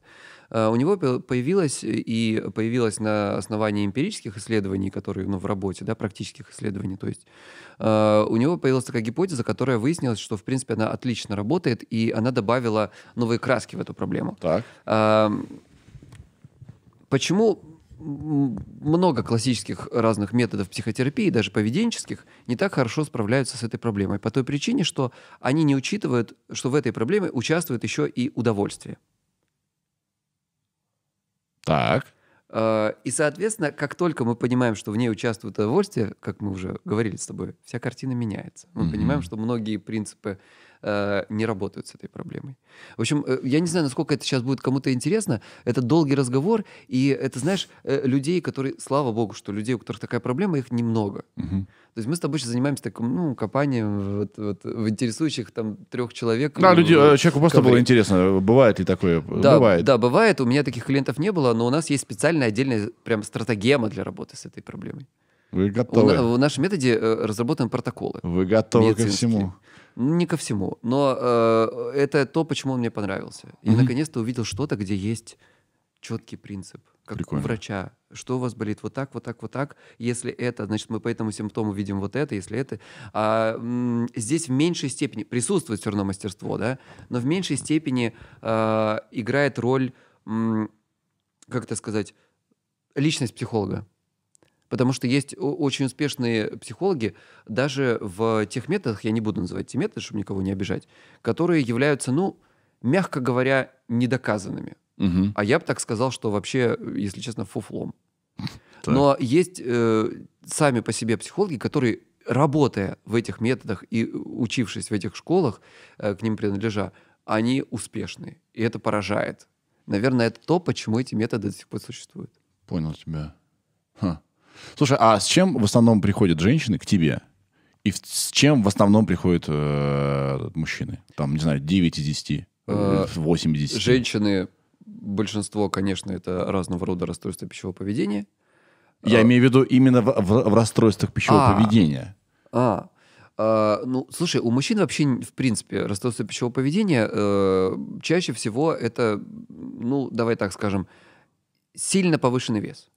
у него появилась на основании эмпирических исследований, которые, ну, в работе, да, практических исследований, то есть у него появилась такая гипотеза, которая выяснилась, что, в принципе, она отлично работает, и она добавила новые краски в эту проблему. Так. Почему... Много классических разных методов психотерапии, даже поведенческих, не так хорошо справляются с этой проблемой. По той причине, что они не учитывают, что в этой проблеме участвует еще и удовольствие. Так. И, соответственно, как только мы понимаем, что в ней участвует удовольствие, как мы уже говорили с тобой, вся картина меняется. Мы понимаем, что многие принципы не работают с этой проблемой. В общем, я не знаю, насколько это сейчас будет кому-то интересно. Это долгий разговор, и это, знаешь, людей, которые, слава богу, что людей, у которых такая проблема, их немного. То есть мы с тобой сейчас занимаемся таким, ну, копанием в интересующих там 3 человек. Да, человеку просто было интересно, бывает ли такое? Да, бывает. Да, бывает. У меня таких клиентов не было, но у нас есть специальная отдельная прям стратегема для работы с этой проблемой. Вы готовы? В нашем методе разработаны протоколы. Вы готовы ко всему? Не ко всему, но это то, почему он мне понравился. И наконец-то увидел что-то, где есть четкий принцип, как Прикольно. У врача. Что у вас болит? Вот так, вот так, вот так. Если это, значит, мы по этому симптому видим вот это, если это. Здесь в меньшей степени присутствует все равно мастерство, да, но в меньшей степени играет роль, как это сказать, личность психолога. Потому что есть очень успешные психологи, даже в тех методах, я не буду называть те методы, чтобы никого не обижать, которые являются, ну, мягко говоря, недоказанными. Угу. А я бы так сказал, что вообще, если честно, фуфлом. Так. Но есть сами по себе психологи, которые, работая в этих методах и учившись в этих школах, к ним принадлежа, они успешны. И это поражает. Наверное, это то, почему эти методы до сих пор существуют. Понял тебя. Ха. Слушай, а с чем в основном приходят женщины к тебе? И с чем в основном приходят мужчины? Там, не знаю, 9 из 10, 8 из 10. Женщины, большинство, конечно, это разного рода расстройства пищевого поведения. Я имею в виду именно в расстройствах пищевого поведения. Ну, слушай, у мужчин вообще, в принципе, расстройство пищевого поведения чаще всего это, ну, давай так скажем, сильно повышенный вес.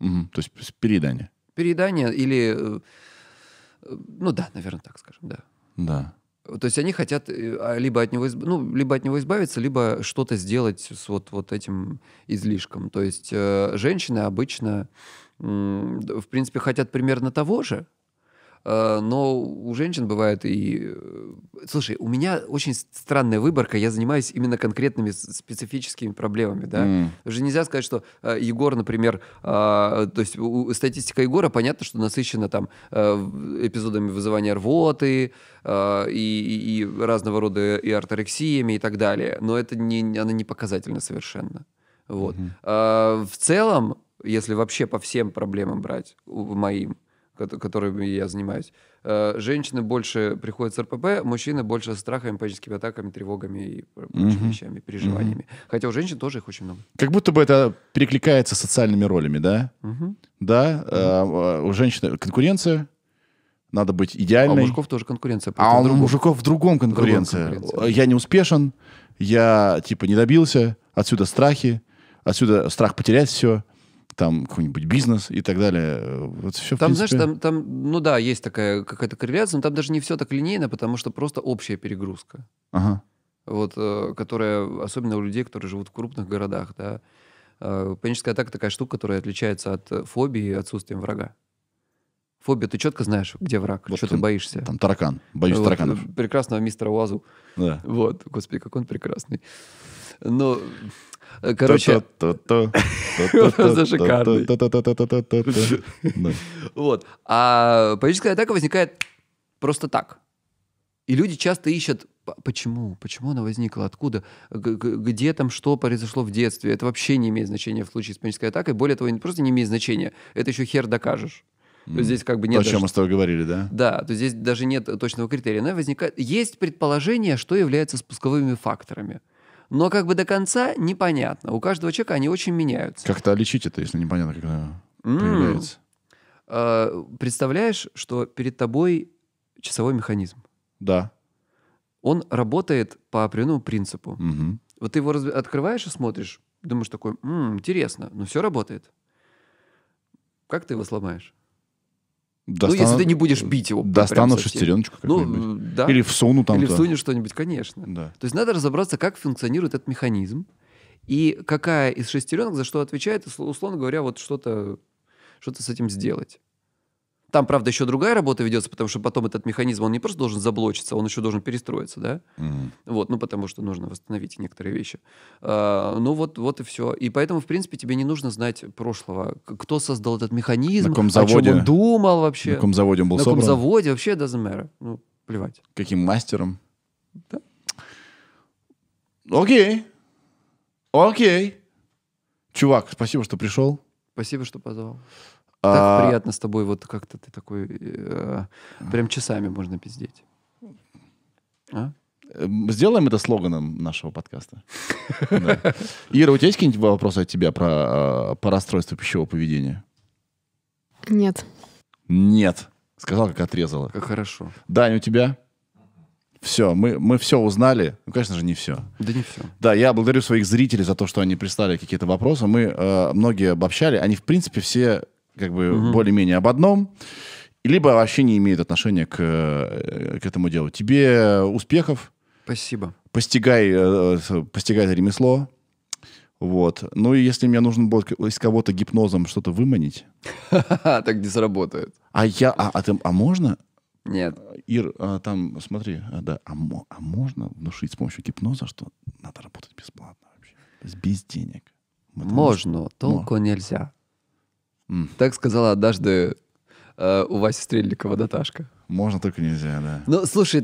Угу, то есть переедание. Переедание или... Ну да, наверное, так скажем, да. Да. То есть они хотят либо от него, ну, либо от него избавиться, либо что-то сделать с вот этим излишком. То есть женщины обычно, в принципе, хотят примерно того же, но у женщин бывает и... Слушай, у меня очень странная выборка, я занимаюсь именно конкретными специфическими проблемами, да. Уже нельзя сказать, что Егор, например... То есть статистика Егора, понятно, что насыщена там эпизодами вызывания рвоты и разного рода и орторексиями и так далее, но это она не показательна совершенно. Вот. В целом, если вообще по всем проблемам брать, моим, которыми я занимаюсь. Женщины больше приходят с РПП, мужчины больше с страхами, паническими атаками, тревогами и прочими вещами, переживаниями. Хотя у женщин тоже их очень много. Как будто бы это перекликается социальными ролями, да? Да. У женщин конкуренция, надо быть идеальной. А у мужиков тоже конкуренция. А у мужиков в другом конкуренция. Я не успешен, я, типа, не добился, отсюда страхи, отсюда страх потерять все, там какой-нибудь бизнес и так далее. Вот все, там, в принципе... знаешь, там, ну да, есть такая какая-то корреляция, но там даже не все так линейно, потому что просто общая перегрузка. Ага. Вот, которая, особенно у людей, которые живут в крупных городах, да. Паническая атака такая штука, которая отличается от фобии и отсутствием врага. Фобия, ты четко знаешь, где враг, вот что ты боишься. Там таракан, боюсь вот, тараканов. Прекрасного мистера Уазу. Да. Вот, господи, как он прекрасный. Ну, короче, просто шикарный. Вот. А паническая атака возникает просто так. И люди часто ищут, почему? Почему она возникла? Откуда? Где там что произошло в детстве? Это вообще не имеет значения в случае с панической атакой. Более того, просто не имеет значения. Это еще хер докажешь. То есть здесь как бы нет... То, о чем мы с тобой говорили, да? Да, то есть здесь даже нет точного критерия. Она возникает... Есть предположение, что является спусковыми факторами. Но как бы до конца непонятно. У каждого человека они очень меняются. Как-то лечить это, если непонятно, как она появляется. Представляешь, что перед тобой часовой механизм? Да. Он работает по определенному принципу. Угу. Вот ты его открываешь и смотришь, думаешь такой, интересно, но все работает. Как ты его сломаешь? Достану, если ты не будешь бить его. Достану шестереночку какую-нибудь. Да. Или всуну там. Или всунешь что-нибудь, конечно. Да. То есть надо разобраться, как функционирует этот механизм. И какая из шестеренок за что отвечает, условно говоря, вот что-то с этим сделать. Там, правда, еще другая работа ведется, потому что потом этот механизм, он не просто должен заблочиться, он еще должен перестроиться, да? Вот, ну, потому что нужно восстановить некоторые вещи. Ну, вот и все. И поэтому, в принципе, тебе не нужно знать прошлого. Кто создал этот механизм, на ком заводе, о чем он думал вообще. На ком заводе он был собран. На ком заводе вообще doesn't matter. Ну, плевать. Каким мастером? Да. Окей. Чувак, спасибо, что пришел. Спасибо, что позвал. Так приятно с тобой, вот как-то ты такой... прям часами можно пиздеть. А? Сделаем это слоганом нашего подкаста. Ира, у тебя есть какие-нибудь вопросы от тебя по расстройству пищевого поведения? Нет. Нет. Сказал, как отрезала. Как хорошо. Даня, у тебя? Все, мы все узнали. Ну, конечно же, не все. Да не все. Да, я благодарю своих зрителей за то, что они прислали какие-то вопросы. Мы многие обобщали. Они, в принципе, все... как бы более-менее об одном, либо вообще не имеет отношения к этому делу. Тебе успехов. Спасибо. Постигай это ремесло. Вот. Ну и если мне нужно будет из кого-то гипнозом что-то выманить... Так не сработает. А можно? Нет. Ир, там, смотри, да, а можно внушить с помощью гипноза, что надо работать бесплатно вообще? Без денег. Можно, толку нельзя. Так сказала однажды у Васи Стрельникова Наташка. Можно, только нельзя, да. Ну, слушай,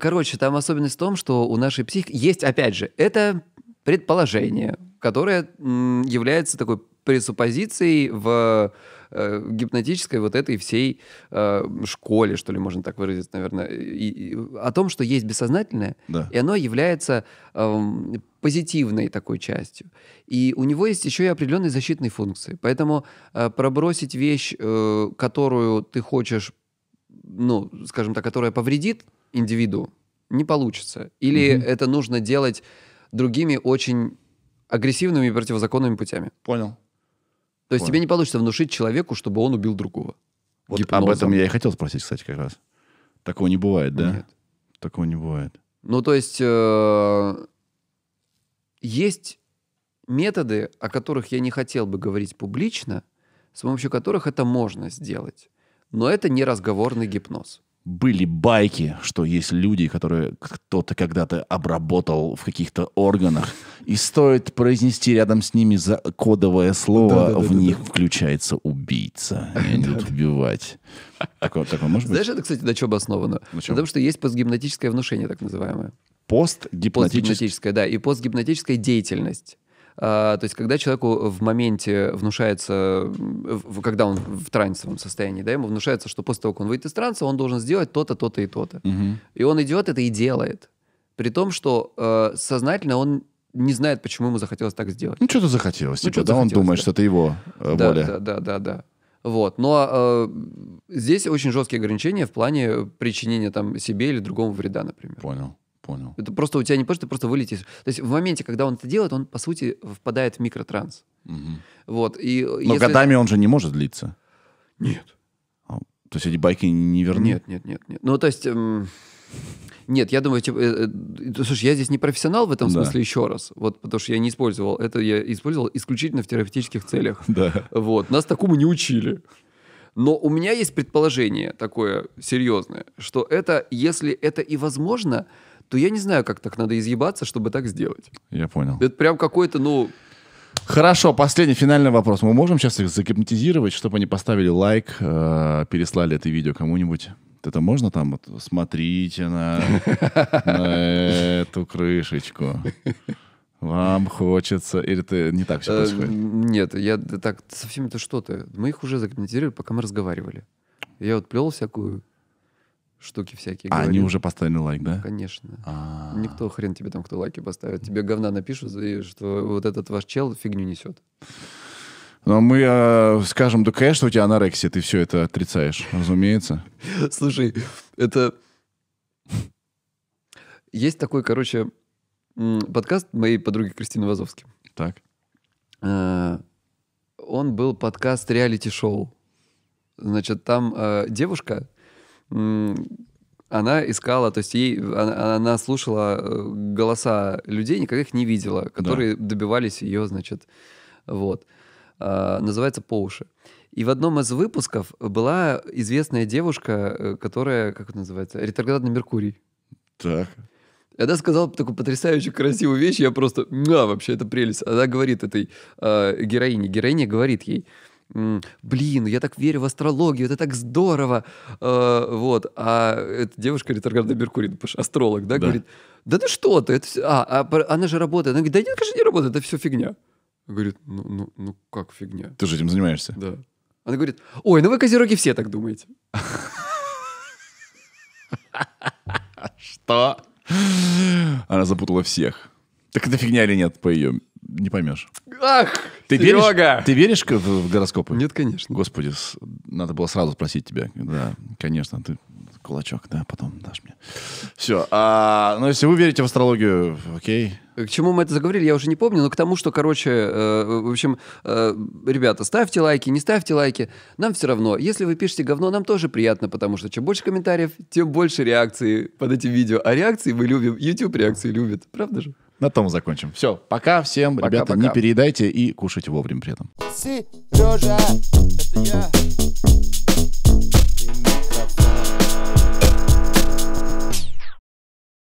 короче, там особенность в том, что у нашей психики есть, опять же, это предположение, которое является такой пресуппозицией в гипнотической вот этой всей школе, что ли, можно так выразиться, наверное, о том, что есть бессознательное, да. И оно является позитивной такой частью. И у него есть еще и определенные защитные функции. Поэтому пробросить вещь, которую ты хочешь, ну, скажем так, которая повредит индивиду, не получится. Или это нужно делать другими очень агрессивными и противозаконными путями. Понял. То есть тебе не получится внушить человеку, чтобы он убил другого. Вот об этом я и хотел спросить, кстати, как раз. Такого не бывает, да? Нет. Такого не бывает. Ну, то есть есть методы, о которых я не хотел бы говорить публично, с помощью которых это можно сделать. Но это не разговорный гипноз. Были байки, что есть люди, которые кто-то когда-то обработал в каких-то органах, и стоит произнести рядом с ними кодовое слово, в них включается убийца, и они будут убивать. Такое может быть? Знаешь, это, кстати, на чем обосновано? Потому что есть постгипнотическое внушение, так называемое. Постгипнотическое, да, и постгипнотическая деятельность. То есть, когда человеку в моменте внушается, когда он в трансовом состоянии, да, ему внушается, что после того, как он выйдет из транса, он должен сделать то-то, то-то и то-то. И он идет это и делает. При том, что сознательно он не знает, почему ему захотелось так сделать. Ну, что-то захотелось. Ну, типа, да, он думает, что это его воля. Да. Вот. Но здесь очень жесткие ограничения в плане причинения там, себе или другому вреда, например. Понял. Понял. Это просто у тебя не просто, ты просто вылетишь. То есть в моменте, когда он это делает, он, по сути, впадает в микротранс. Угу. Вот. И но если... годами он же не может длиться. Нет. То есть эти байки не вернут? Нет. Ну, то есть... Нет, я думаю, типа, слушай, я здесь не профессионал в этом смысле еще раз, вот, потому что я не использовал. Это я использовал исключительно в терапевтических целях. Да. Вот. Нас такому не учили. Но у меня есть предположение такое серьезное, что это, если это и возможно, то я не знаю, как так надо изъебаться, чтобы так сделать. Я понял. Это прям какой-то, ну... Хорошо, последний, финальный вопрос. Мы можем сейчас их загипнотизировать, чтобы они поставили лайк, переслали это видео кому-нибудь? Это можно там? Вот, смотрите на эту крышечку. Вам хочется... Или это не так все происходит? Нет, я так... Совсем это что-то. Мы их уже загипнотизировали, пока мы разговаривали. Я вот плел всякую... Штуки всякие. А говорили. Они уже поставили лайк, да? Конечно. А-а-а. Никто, хрен тебе там, кто лайки поставит. Тебе говна напишут, и что вот этот ваш чел фигню несет. Но мы скажем, да, конечно, у тебя анорексия, ты все это отрицаешь, разумеется. Слушай, это... Есть такой, короче, подкаст моей подруги Кристины Вазовски. Так. Он был подкаст реалити-шоу. Значит, там девушка... Она искала, то есть ей, она слушала голоса людей, никогда их не видела, которые добивались ее, значит, вот. Называется «По уши». И в одном из выпусков была известная девушка, которая, как это называется, ретроградный Меркурий. Так. Она сказала такую потрясающе красивую вещь, я просто, вообще, это прелесть. Она говорит этой героине, героиня говорит ей: блин, я так верю в астрологию, это так здорово. Вот. А эта девушка ретроградная Меркурий, потому что астролог, да, говорит: да ты что ты? Это все... она же работает. Она говорит: да нет, конечно, не работает, это все фигня. Говорит: ну как фигня? Ты же этим занимаешься. Да. Она говорит: ой, ну вы, козероги, все так думаете. Что? Она запутала всех. Так это фигня или нет, по ее... Не поймешь. Ах, Серега! Ты веришь в гороскопы? Нет, конечно. Господи, надо было сразу спросить тебя. Да, конечно, ты кулачок, да, потом дашь мне. Все. Но если вы верите в астрологию, окей. К чему мы это заговорили, я уже не помню, но к тому, что, короче, в общем, ребята, ставьте лайки, не ставьте лайки, нам все равно. Если вы пишете говно, нам тоже приятно, потому что чем больше комментариев, тем больше реакции под этим видео. А реакции мы любим, YouTube реакции любит, правда же? На том закончим. Все, пока всем, пока, ребята, пока. Не переедайте и кушайте вовремя при этом. Сережа, это я.